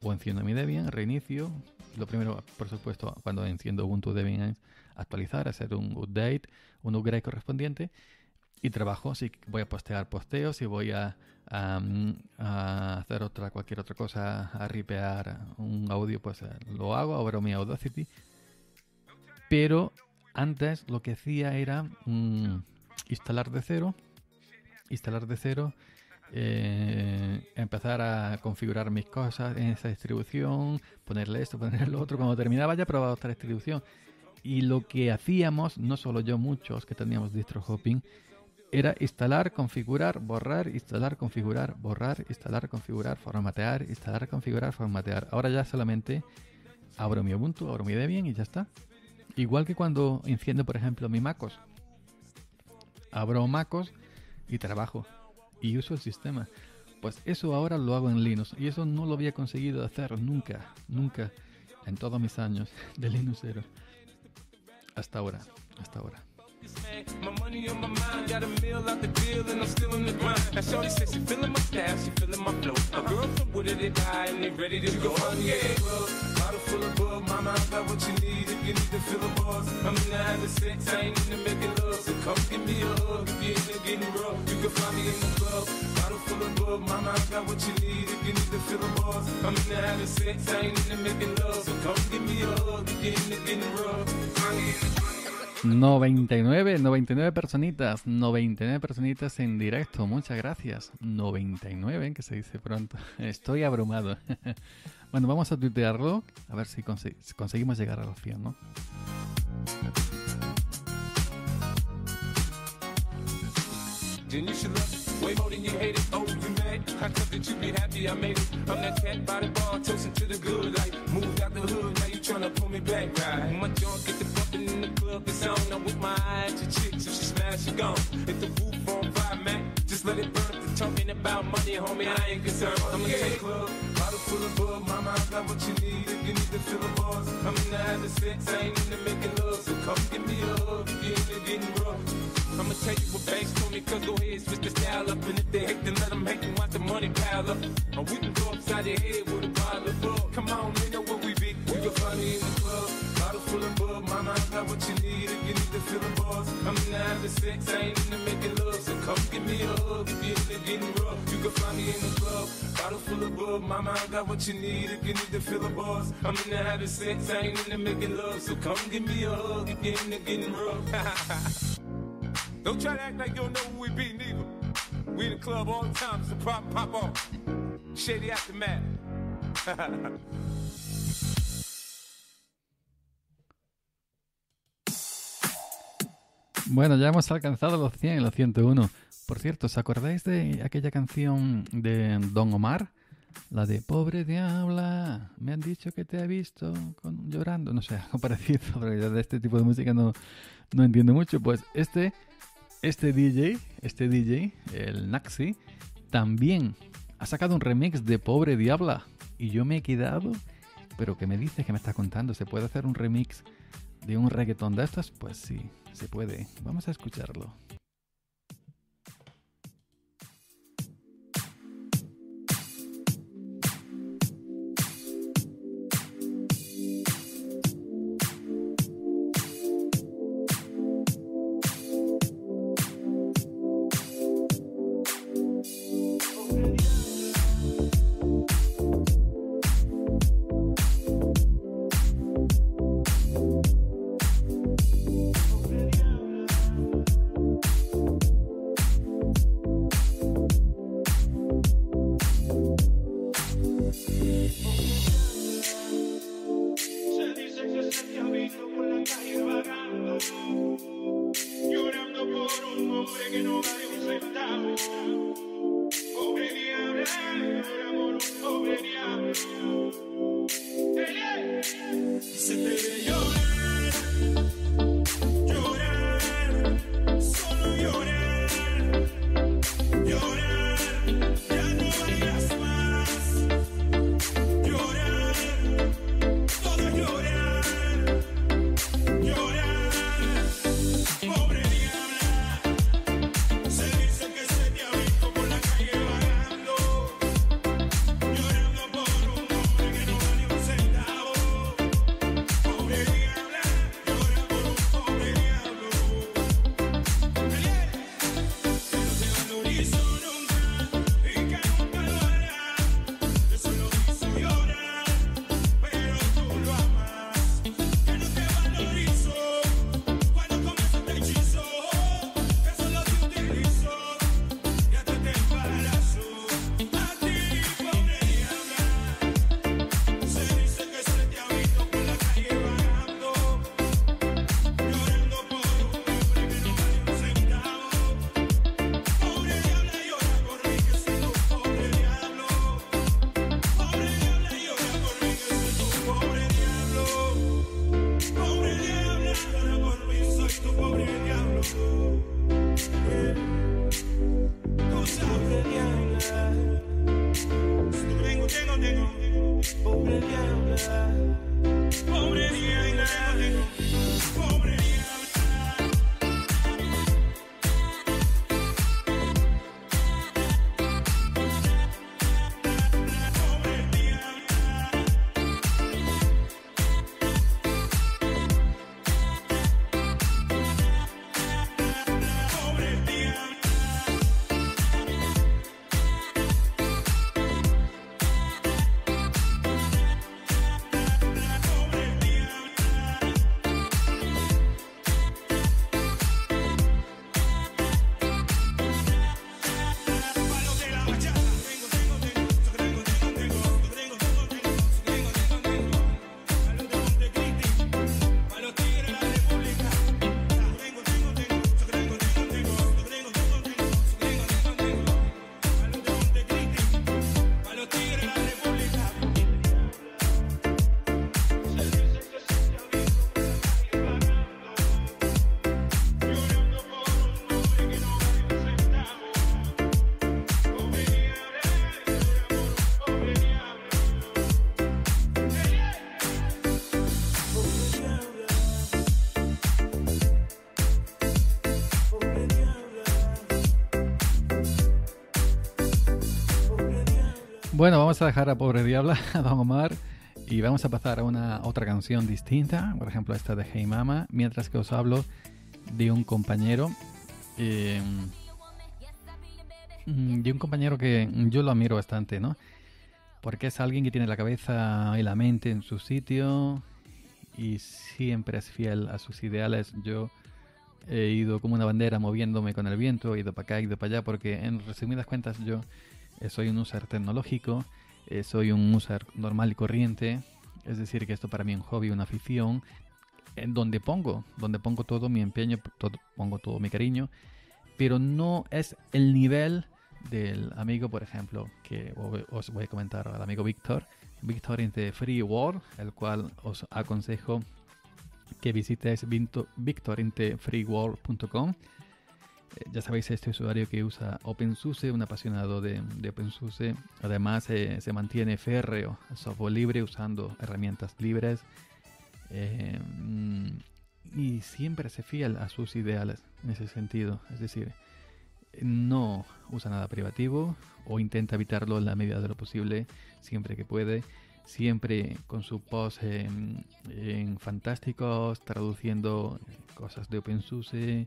O enciendo mi Debian, reinicio. Lo primero, por supuesto, cuando enciendo Ubuntu Debian es actualizar, hacer un upgrade correspondiente. Y trabajo, así que voy a postear posteos y voy a hacer cualquier otra cosa, a ripear un audio, pues lo hago, abro mi Audacity. Pero antes lo que hacía era instalar de cero, empezar a configurar mis cosas en esa distribución, ponerle esto, ponerle lo otro. Cuando terminaba ya probaba otra distribución. Y lo que hacíamos, no solo yo, muchos que teníamos distro hopping, era instalar, configurar, borrar, instalar, configurar, borrar, instalar, configurar, formatear, instalar, configurar, formatear. Ahora ya solamente abro mi Ubuntu, abro mi Debian y ya está. Igual que cuando enciendo, por ejemplo, mi MacOS. Abro MacOS y trabajo. Y uso el sistema. Pues eso ahora lo hago en Linux. Y eso no lo había conseguido hacer nunca. En todos mis años de Linuxero. Hasta ahora. me on my mind. Got a meal out the deal and I'm still in the grind. Now shorty says she feeling my style, she feeling my flow. A girl from Wooded and they die and they ready to go on, yeah. Bottle full of bug, mama, I got what you need. If you need to fill the bars, I'm in the high to sex, I ain't into making love. So come give me a hug, if you're into getting rough, you can find me in the club. Bottle full of bug, mama, I got what you need. If you need to fill the bars, I'm in the high to sex, I ain't into making love. So come give me a hug, if you're into getting rough, I'm in the 99 personitas en directo, muchas gracias. 99, que se dice pronto. Estoy abrumado. Bueno, vamos a tuitearlo, a ver si conseguimos llegar a los 100, ¿no? Way more than you hate it, oh, you mad? I thought that you'd be happy, I made it. I'm that cat by the bar, toasting to the good life. Moved out the hood, now you tryna pull me back, right? My jaw get the bumping in the club, it's on. I'm with my eye at your chicks, if she smash, she gone. If the roof on fire, man, just let it burn. They're talking about money, homie, I ain't concerned. I'm in the club, bottle full of bug, mama, I got what you need. If you need to fill the bars, I'm in the high to sex, I ain't into making love. So come give me a hug, if you're into getting rough. I'ma tell you what banks told me, cause go ahead, switch the style up. And if they hate, then let them hate, and watch the money pile up. Or we can go upside your head with a bottle of bug. Come on, they know where we be. You can find me in the club, bottle full of bug. Mama, I got what you need, if you need to fill the bars. I'm in the high to sex, I ain't into making love. So come give me a hug, if you're into getting rough. You can find me in the club, bottle full of bug. Mama, I got what you need, if you need to fill the bars. I'm in the high to sex, I ain't into making love. So come give me a hug, if you're into getting rough. Don't try to act like you don't know who we be, neither. We in the club all the time, so pop off. Shady aftermath. Bueno, ya hemos alcanzado los 100, los 101. Por cierto, ¿os acordáis de aquella canción de Don Omar? La de Pobre Diabla, me han dicho que te ha visto llorando. No sé, algo parecido, porque yo de este tipo de música no entiendo mucho. Pues este DJ, el Naxi, también ha sacado un remix de Pobre Diabla. Y yo me he quedado, pero ¿qué me dices? ¿Qué me estás contando? ¿Se puede hacer un remix de un reggaetón de estas? Pues sí, se puede. Vamos a escucharlo. Bueno, vamos a dejar a pobre diabla, a Don Omar, y vamos a pasar a otra canción distinta, por ejemplo esta de Hey Mama, mientras que os hablo de un compañero, que yo lo admiro bastante, ¿no? Porque es alguien que tiene la cabeza y la mente en su sitio y siempre es fiel a sus ideales. Yo he ido como una bandera moviéndome con el viento, he ido para acá, he ido para allá, porque en resumidas cuentas yo soy un user tecnológico, soy un user normal y corriente, es decir, que esto para mí es un hobby, una afición, en donde pongo todo mi empeño, pongo todo mi cariño, pero no es el nivel del amigo, por ejemplo, que os voy a comentar, al amigo Victorhck in the Free World, el cual os aconsejo que visitéis victorhinthefreeworld.com. Ya sabéis, este usuario que usa OpenSUSE, un apasionado de OpenSUSE, además se mantiene férreo al software libre usando herramientas libres, y siempre se fiel a sus ideales en ese sentido, es decir, no usa nada privativo o intenta evitarlo en la medida de lo posible siempre que puede, siempre con su post en fantásticos, traduciendo cosas de OpenSUSE,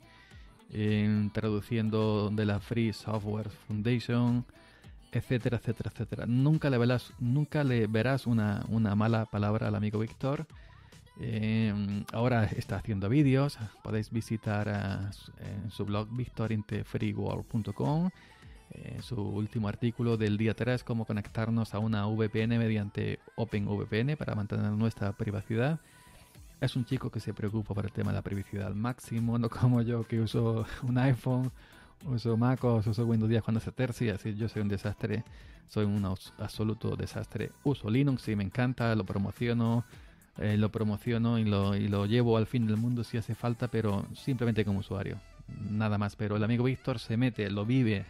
traduciendo de la Free Software Foundation, etcétera, etcétera, etcétera. Nunca le verás una mala palabra al amigo Víctor. Ahora está haciendo vídeos, podéis visitar su blog victorhinthefreeworld.com, su último artículo del día 3, cómo conectarnos a una VPN mediante OpenVPN para mantener nuestra privacidad. Es un chico que se preocupa por el tema de la privacidad al máximo, no como yo que uso un iPhone, uso MacOS, uso Windows 10 cuando se tercia, así yo soy un desastre, soy un absoluto desastre. Uso Linux y me encanta, lo promociono y lo llevo al fin del mundo si hace falta, pero simplemente como usuario, nada más. Pero el amigo Víctor se mete, lo vive,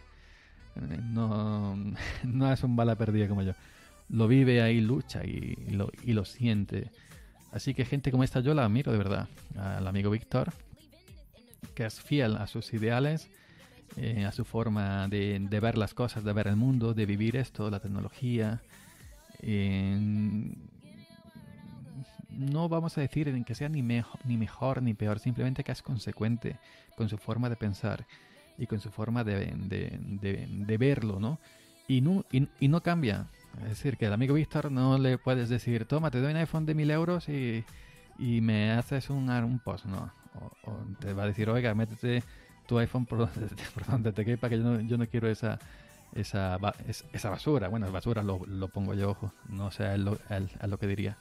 no es un bala perdida como yo, lo vive ahí, lucha y lo siente. Así que gente como esta yo la admiro de verdad, al amigo Víctor, que es fiel a sus ideales, a su forma de ver las cosas, de ver el mundo, de vivir esto, la tecnología. No vamos a decir en que sea ni mejor ni peor, simplemente que es consecuente con su forma de pensar y con su forma de verlo, ¿no? Y no cambia. Es decir, que al amigo Víctor no le puedes decir, toma, te doy un iPhone de 1.000 euros y me haces un post, ¿no? O te va a decir, oiga, métete tu iPhone por donde te quepa, que yo no quiero esa basura. Bueno, basura lo pongo yo, ojo, no sé, es lo que diría.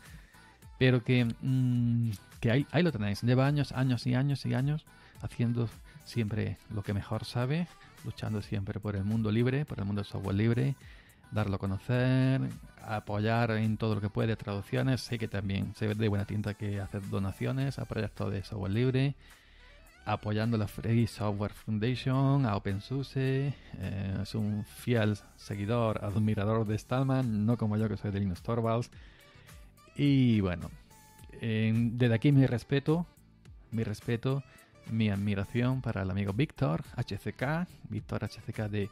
Pero que ahí lo tenéis. Lleva años haciendo siempre lo que mejor sabe, luchando siempre por el mundo libre, por el mundo del software libre, darlo a conocer, apoyar en todo lo que puede, traducciones. Sé que también se ve de buena tinta que hace donaciones a proyectos de software libre, apoyando la Free Software Foundation, a OpenSUSE. Es un fiel seguidor, admirador de Stallman, no como yo que soy de Linus Torvalds. Y bueno, desde aquí mi respeto, mi admiración para el amigo Víctor HCK de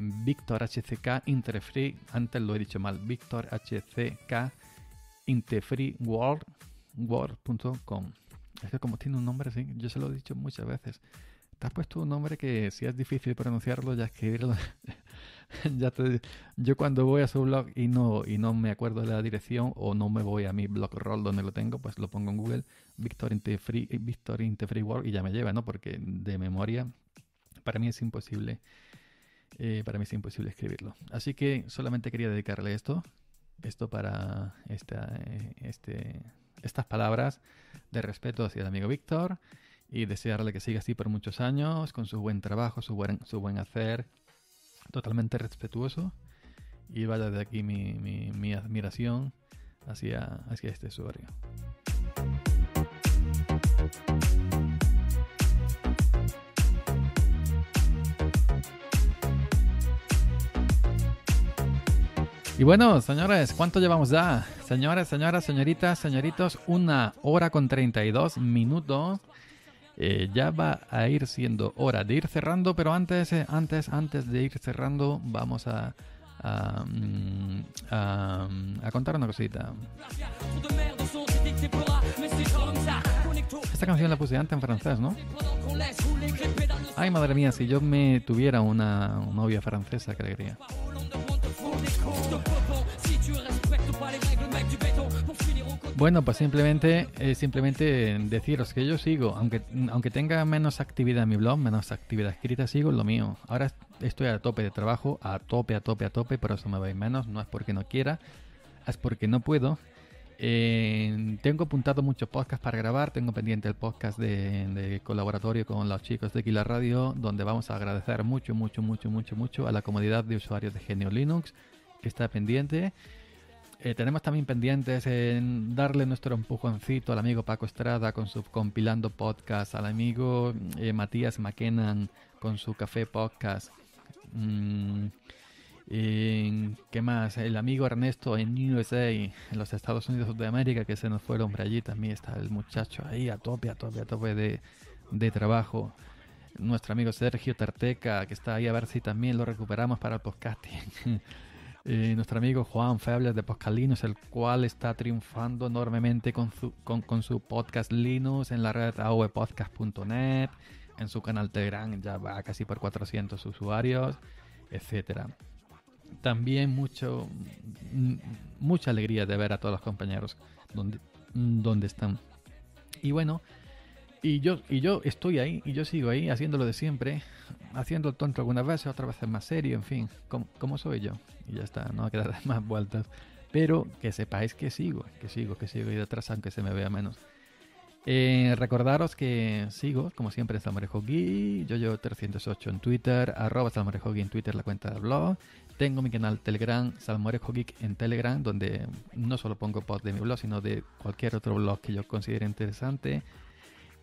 Victorhck in the Free, antes lo he dicho mal, Victorhck in the Free World.com. Es que como tiene un nombre así, yo se lo he dicho muchas veces. Te has puesto un nombre que si es difícil pronunciarlo, ya escribirlo. Yo cuando voy a su blog y no me acuerdo de la dirección, o no me voy a mi blog roll donde lo tengo, pues lo pongo en Google, Victorhck in the Free World, y ya me lleva, ¿no? Porque de memoria para mí es imposible escribirlo. Así que solamente quería dedicarle esto para estas palabras de respeto hacia el amigo Víctor, y desearle que siga así por muchos años, con su buen trabajo, su buen hacer, totalmente respetuoso, y vaya de aquí mi admiración hacia este usuario. Y bueno, señores, ¿cuánto llevamos ya? Señores, señoras, señoritas, señoritos, 1 hora con 32 minutos. Ya va a ir siendo hora de ir cerrando, pero antes de ir cerrando vamos a, a contar una cosita. Esta canción la puse antes en francés, ¿no? Ay, madre mía, si yo me tuviera una novia francesa, qué alegría. Bueno, pues simplemente deciros que yo sigo, aunque tenga menos actividad en mi blog, menos actividad escrita, sigo en lo mío. Ahora estoy a tope de trabajo, a tope, por eso me veis menos. No es porque no quiera, es porque no puedo. Tengo apuntado muchos podcasts para grabar. Tengo pendiente el podcast de colaboratorio con los chicos de Kilarradio, donde vamos a agradecer mucho a la comunidad de usuarios de GNU Linux que está pendiente. Tenemos también pendientes en darle nuestro empujoncito al amigo Paco Estrada con su compilando podcast, al amigo Matías McKennan con su café podcast. ¿Qué más? El amigo Ernesto en USA, en los Estados Unidos de América, que se nos fue el hombre allí. También está el muchacho ahí a tope de trabajo. Nuestro amigo Sergio Tarteca, que está ahí, a ver si también lo recuperamos para el podcasting. Nuestro amigo Juan Febles de Podcast Linus, el cual está triunfando enormemente con su podcast Linux en la red aopodcast.net, en su canal Telegram, ya va casi por 400 usuarios, etc. También mucha alegría de ver a todos los compañeros donde están. Y bueno, y yo estoy ahí, y yo sigo ahí, haciendo lo de siempre, haciendo el tonto algunas veces, otras veces más serio, en fin, como soy yo. Y ya está, no va a quedar más vueltas. Pero que sepáis que sigo y detrás, aunque se me vea menos. Recordaros que sigo, como siempre, en Salmorejo Geek, Yoyo308 en Twitter, @SalmorejoGeek en Twitter, la cuenta del blog. Tengo mi canal Telegram, Salmorejo Geek en Telegram, donde no solo pongo post de mi blog, sino de cualquier otro blog que yo considere interesante.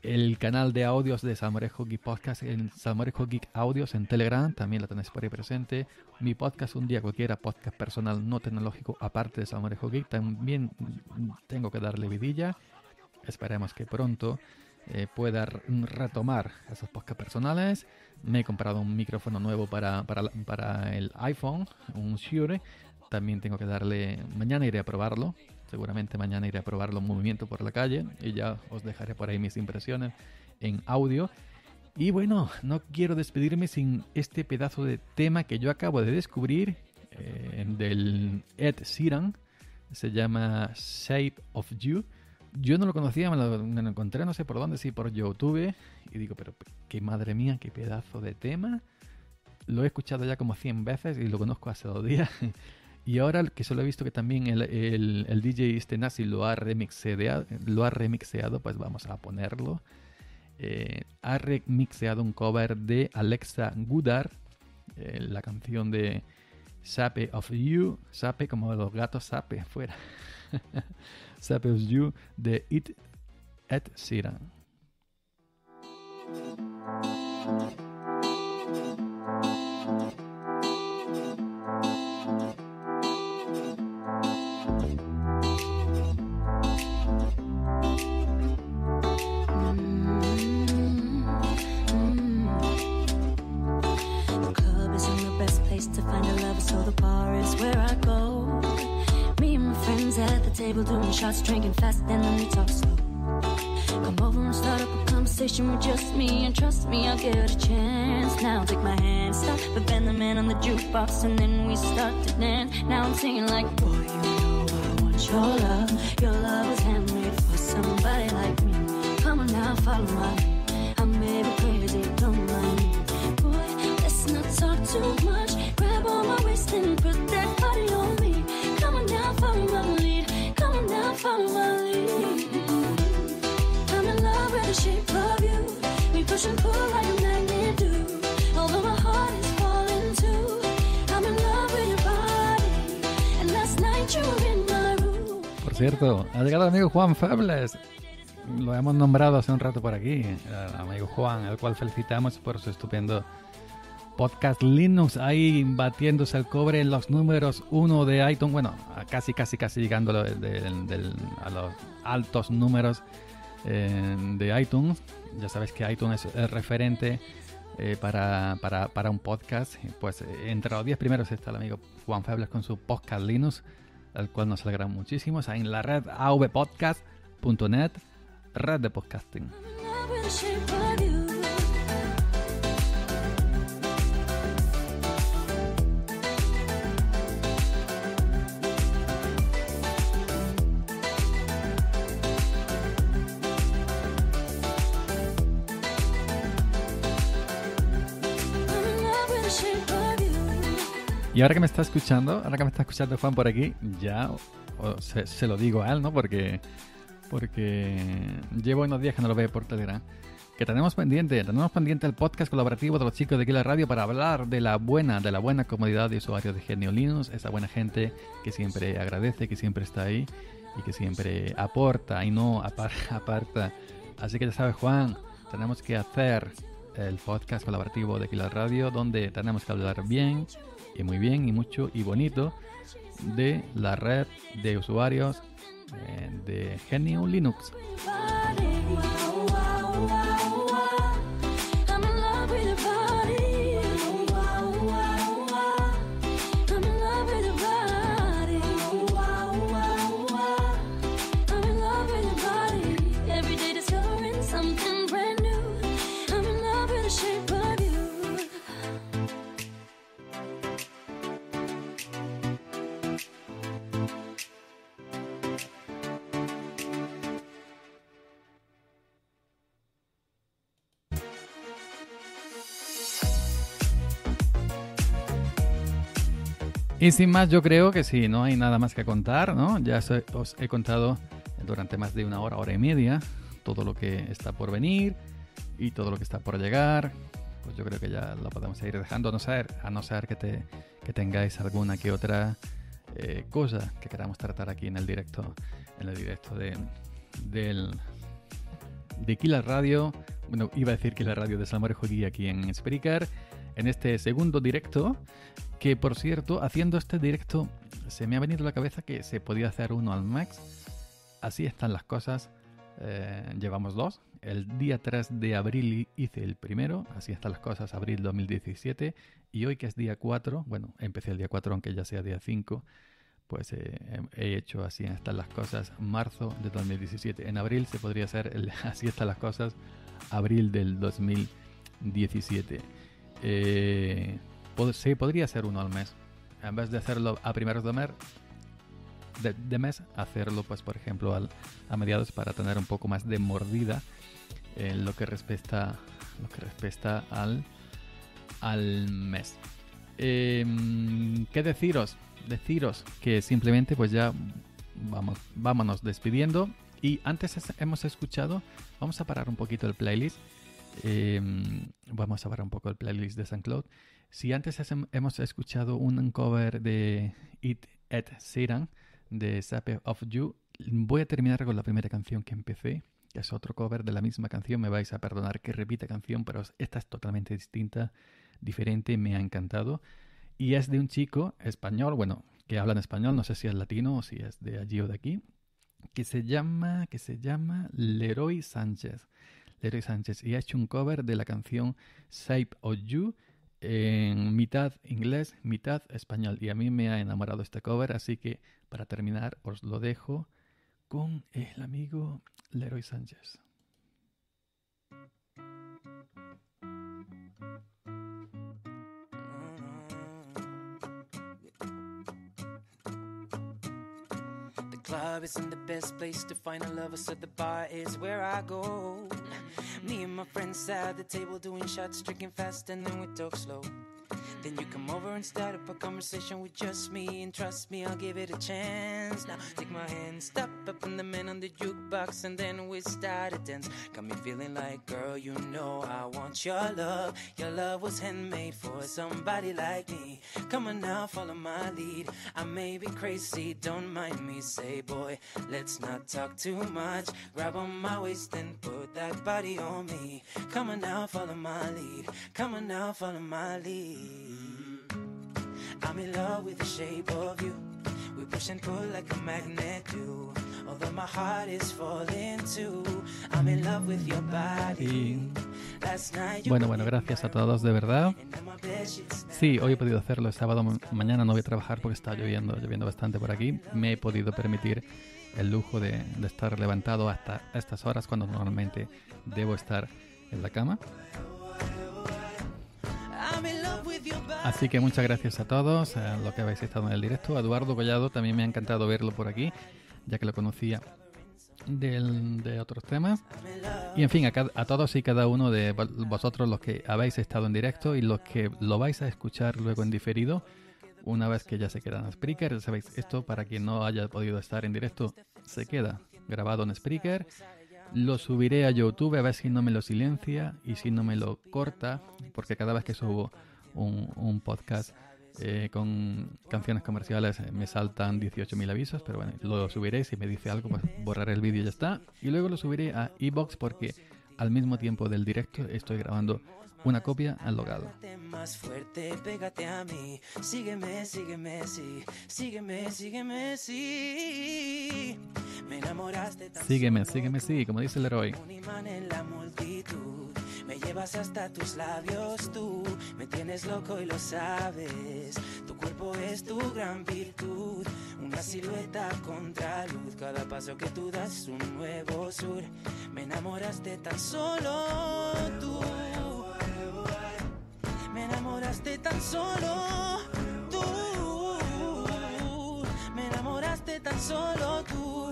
El canal de audios de Salmorejo Geek Podcast, en Salmorejo Geek Audios en Telegram, también la tenéis por ahí presente. Mi podcast Un Día Cualquiera, podcast personal no tecnológico, aparte de Salmorejo Geek, también tengo que darle vidilla. Esperemos que pronto pueda retomar esos podcasts personales. Me he comprado un micrófono nuevo para el iPhone, un Shure. También tengo que darle... Mañana iré a probarlo. Seguramente mañana iré a probar los movimientos por la calle y ya os dejaré por ahí mis impresiones en audio. Y bueno, no quiero despedirme sin este pedazo de tema que yo acabo de descubrir, del Ed Sheeran. Se llama Shape of You. Yo no lo conocía, me lo encontré no sé por dónde, sí por YouTube. Y digo, pero qué madre mía, qué pedazo de tema. Lo he escuchado ya como 100 veces y lo conozco hace 2 días. Y ahora que solo he visto que también el DJ Naxi lo ha remixeado, pues vamos a ponerlo. Ha remixeado un cover de Alexa Goddard, la canción de Shape of You, Shape como los gatos, Shape fuera. Shape of You de Ed Sheeran. To find a lover, so the bar is where I go. Me and my friends at the table doing shots, drinking fast, and then we talk slow. Come over and start up a conversation with just me, and trust me, I'll give it a chance. Now take my hand, stop, but bend the man on the jukebox, and then we start to dance. Now I'm singing like, boy, you know I want your love. Your love is handmade for somebody like me. Come on now, follow my lead. I may be crazy, don't mind me. Boy, let's not talk too much. Grab on my waist and put that body on me. Come on now, follow my lead. Come on now, follow my lead. I'm in love with the shape of you. We push and pull like a magnet do. Although my heart is falling too. I'm in love with your body. And last night you were in my room. Por cierto, ha llegado el amigo Juan Febles. Lo hemos nombrado hace un rato por aquí. El amigo Juan, al cual felicitamos por su estupendo Podcast Linux, ahí batiéndose el cobre en los números 1 de iTunes. Bueno, casi llegando a los altos números de iTunes. Ya sabéis que iTunes es el referente para un podcast. Pues entre los 10 primeros está el amigo Juan Febles con su Podcast Linus, al cual nos alegramos muchísimo. O sea, en la red avpodcast.net, red de podcasting. Y ahora que me está escuchando, Juan por aquí, ya se lo digo a él, ¿no? Porque llevo unos días que no lo veo por Telegram. Que tenemos pendiente el podcast colaborativo de los chicos de Kilarradio para hablar de la buena comunidad de usuarios de GNU Linux, esa buena gente que siempre agradece, que siempre está ahí y que siempre aporta y no aparta. Así que ya sabes, Juan, tenemos que hacer el podcast colaborativo de Kilarradio, donde tenemos que hablar bien, y muy bien, y mucho, y bonito, de la red de usuarios de GNU Linux. Y sin más, yo creo que sí, no hay nada más que contar, ¿no? Ya os he contado durante más de una hora y media, todo lo que está por venir y todo lo que está por llegar. Pues yo creo que ya lo podemos seguir dejando, a no ser que tengáis alguna que otra cosa que queramos tratar aquí en el directo, de Kilarradio. Bueno, iba a decir Kilarradio de Salmorejo Geek aquí en Spreaker, en este segundo directo. Que por cierto, haciendo este directo se me ha venido a la cabeza que se podía hacer uno al max. Así están las cosas. Llevamos dos. El día 3 de abril hice el primero. Así están las cosas, abril 2017. Y hoy, que es día 4, bueno, empecé el día 4 aunque ya sea día 5, pues he hecho así están las cosas marzo de 2017. En abril se podría hacer así están las cosas abril del 2017. Sí, podría ser uno al mes. En vez de hacerlo a primeros de mes, hacerlo, pues por ejemplo, a mediados, para tener un poco más de mordida en lo que respecta al mes. ¿Qué deciros? Deciros que simplemente pues ya vámonos despidiendo. Y antes hemos escuchado, vamos a parar un poquito el playlist. Vamos a parar un poco el playlist de SoundCloud. Si antes hemos escuchado un cover de It at Siren de Shape of You, voy a terminar con la primera canción que empecé, que es otro cover de la misma canción. Me vais a perdonar que repita canción, pero esta es totalmente distinta, diferente, me ha encantado. Y es de un chico español, bueno, que habla en español, no sé si es latino o si es de allí o de aquí, que se llama Leroy Sánchez. Leroy Sánchez, y ha hecho un cover de la canción Shape of You, en mitad inglés, mitad español, y a mí me ha enamorado este cover. Así que para terminar os lo dejo con el amigo Leroy Sánchez. The club isn't the best place to find a lover, so the bar is where I go. Me and my friends sat at the table doing shots, drinking fast, and then we talk slow. Then you come over and start up a conversation with just me, and trust me, I'll give it a chance. Now take my hand, stop up on the man on the jukebox, and then we start a dance. Got me feeling like, girl, you know I want your love. Your love was handmade for somebody like me. Come on now, follow my lead. I may be crazy, don't mind me. Say, boy, let's not talk too much. Grab on my waist and put that body on me. Come on now, follow my lead. Come on now, follow my lead. I'm in love with the shape of you. We push and pull like a magnet do. Although my heart is falling too, I'm in love with your body. Bueno, gracias a todos, de verdad. Sí, hoy he podido hacerlo, el sábado, mañana no voy a trabajar porque está lloviendo bastante por aquí. Me he podido permitir el lujo de estar levantado hasta estas horas cuando normalmente debo estar en la cama. Así que muchas gracias a todos, a los que habéis estado en el directo. A Eduardo Collado también me ha encantado verlo por aquí, ya que lo conocía de otros temas. Y en fin, a todos y cada uno de vosotros los que habéis estado en directo y los que lo vais a escuchar luego en diferido, una vez que ya se queda en Spreaker, ya sabéis, esto para quien no haya podido estar en directo, se queda grabado en Spreaker. Lo subiré a YouTube a ver si no me lo silencia y si no me lo corta, porque cada vez que subo un podcast con canciones comerciales me saltan 18.000 avisos, pero bueno, lo subiré. Si me dice algo, pues borraré el vídeo y ya está. Y luego lo subiré a iVoox porque al mismo tiempo del directo estoy grabando una copia al logado. Sígueme, sí, como dice el héroe. Me llevas hasta tus labios, tú me tienes loco y lo sabes. Tu cuerpo es tu gran virtud, una silueta contra luz. Cada paso que tú das es un nuevo sur. Me enamoraste tan solo tú. Me enamoraste tan solo tú. Me enamoraste tan solo tú.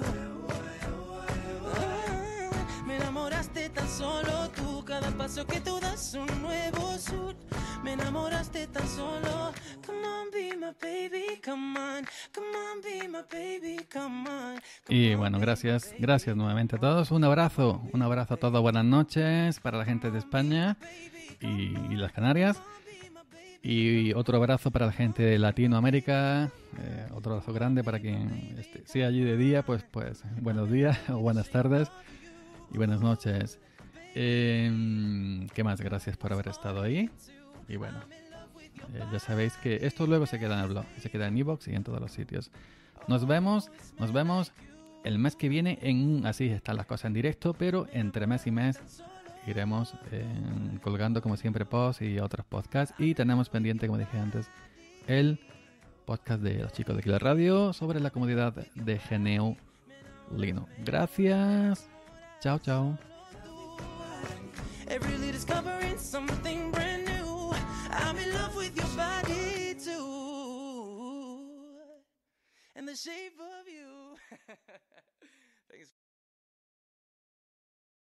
Me enamoraste tan solo tú. Cada paso que tú das un nuevo sur. Me enamoraste tan solo. Come on, be my baby, come on. Come on, be my baby, come on. Y bueno, gracias nuevamente a todos. Un abrazo a todos. Buenas noches para la gente de España y las Canarias. Y otro abrazo para la gente de Latinoamérica. Otro abrazo grande para quien sea allí de día. Pues buenos días o buenas tardes y buenas noches. ¿Qué más? Gracias por haber estado ahí. Y bueno, ya sabéis que esto luego se queda en el blog, se queda en iVoox y en todos los sitios. Nos vemos el mes que viene. Así están las cosas en directo, pero entre mes y mes iremos colgando como siempre posts y otros podcasts. Y tenemos pendiente, como dije antes, el podcast de los chicos de Kilarradio sobre la comodidad de GNU Linux. Gracias. Chao. Every little discovering something brand new. I'm in love with your body too, and the shape of you.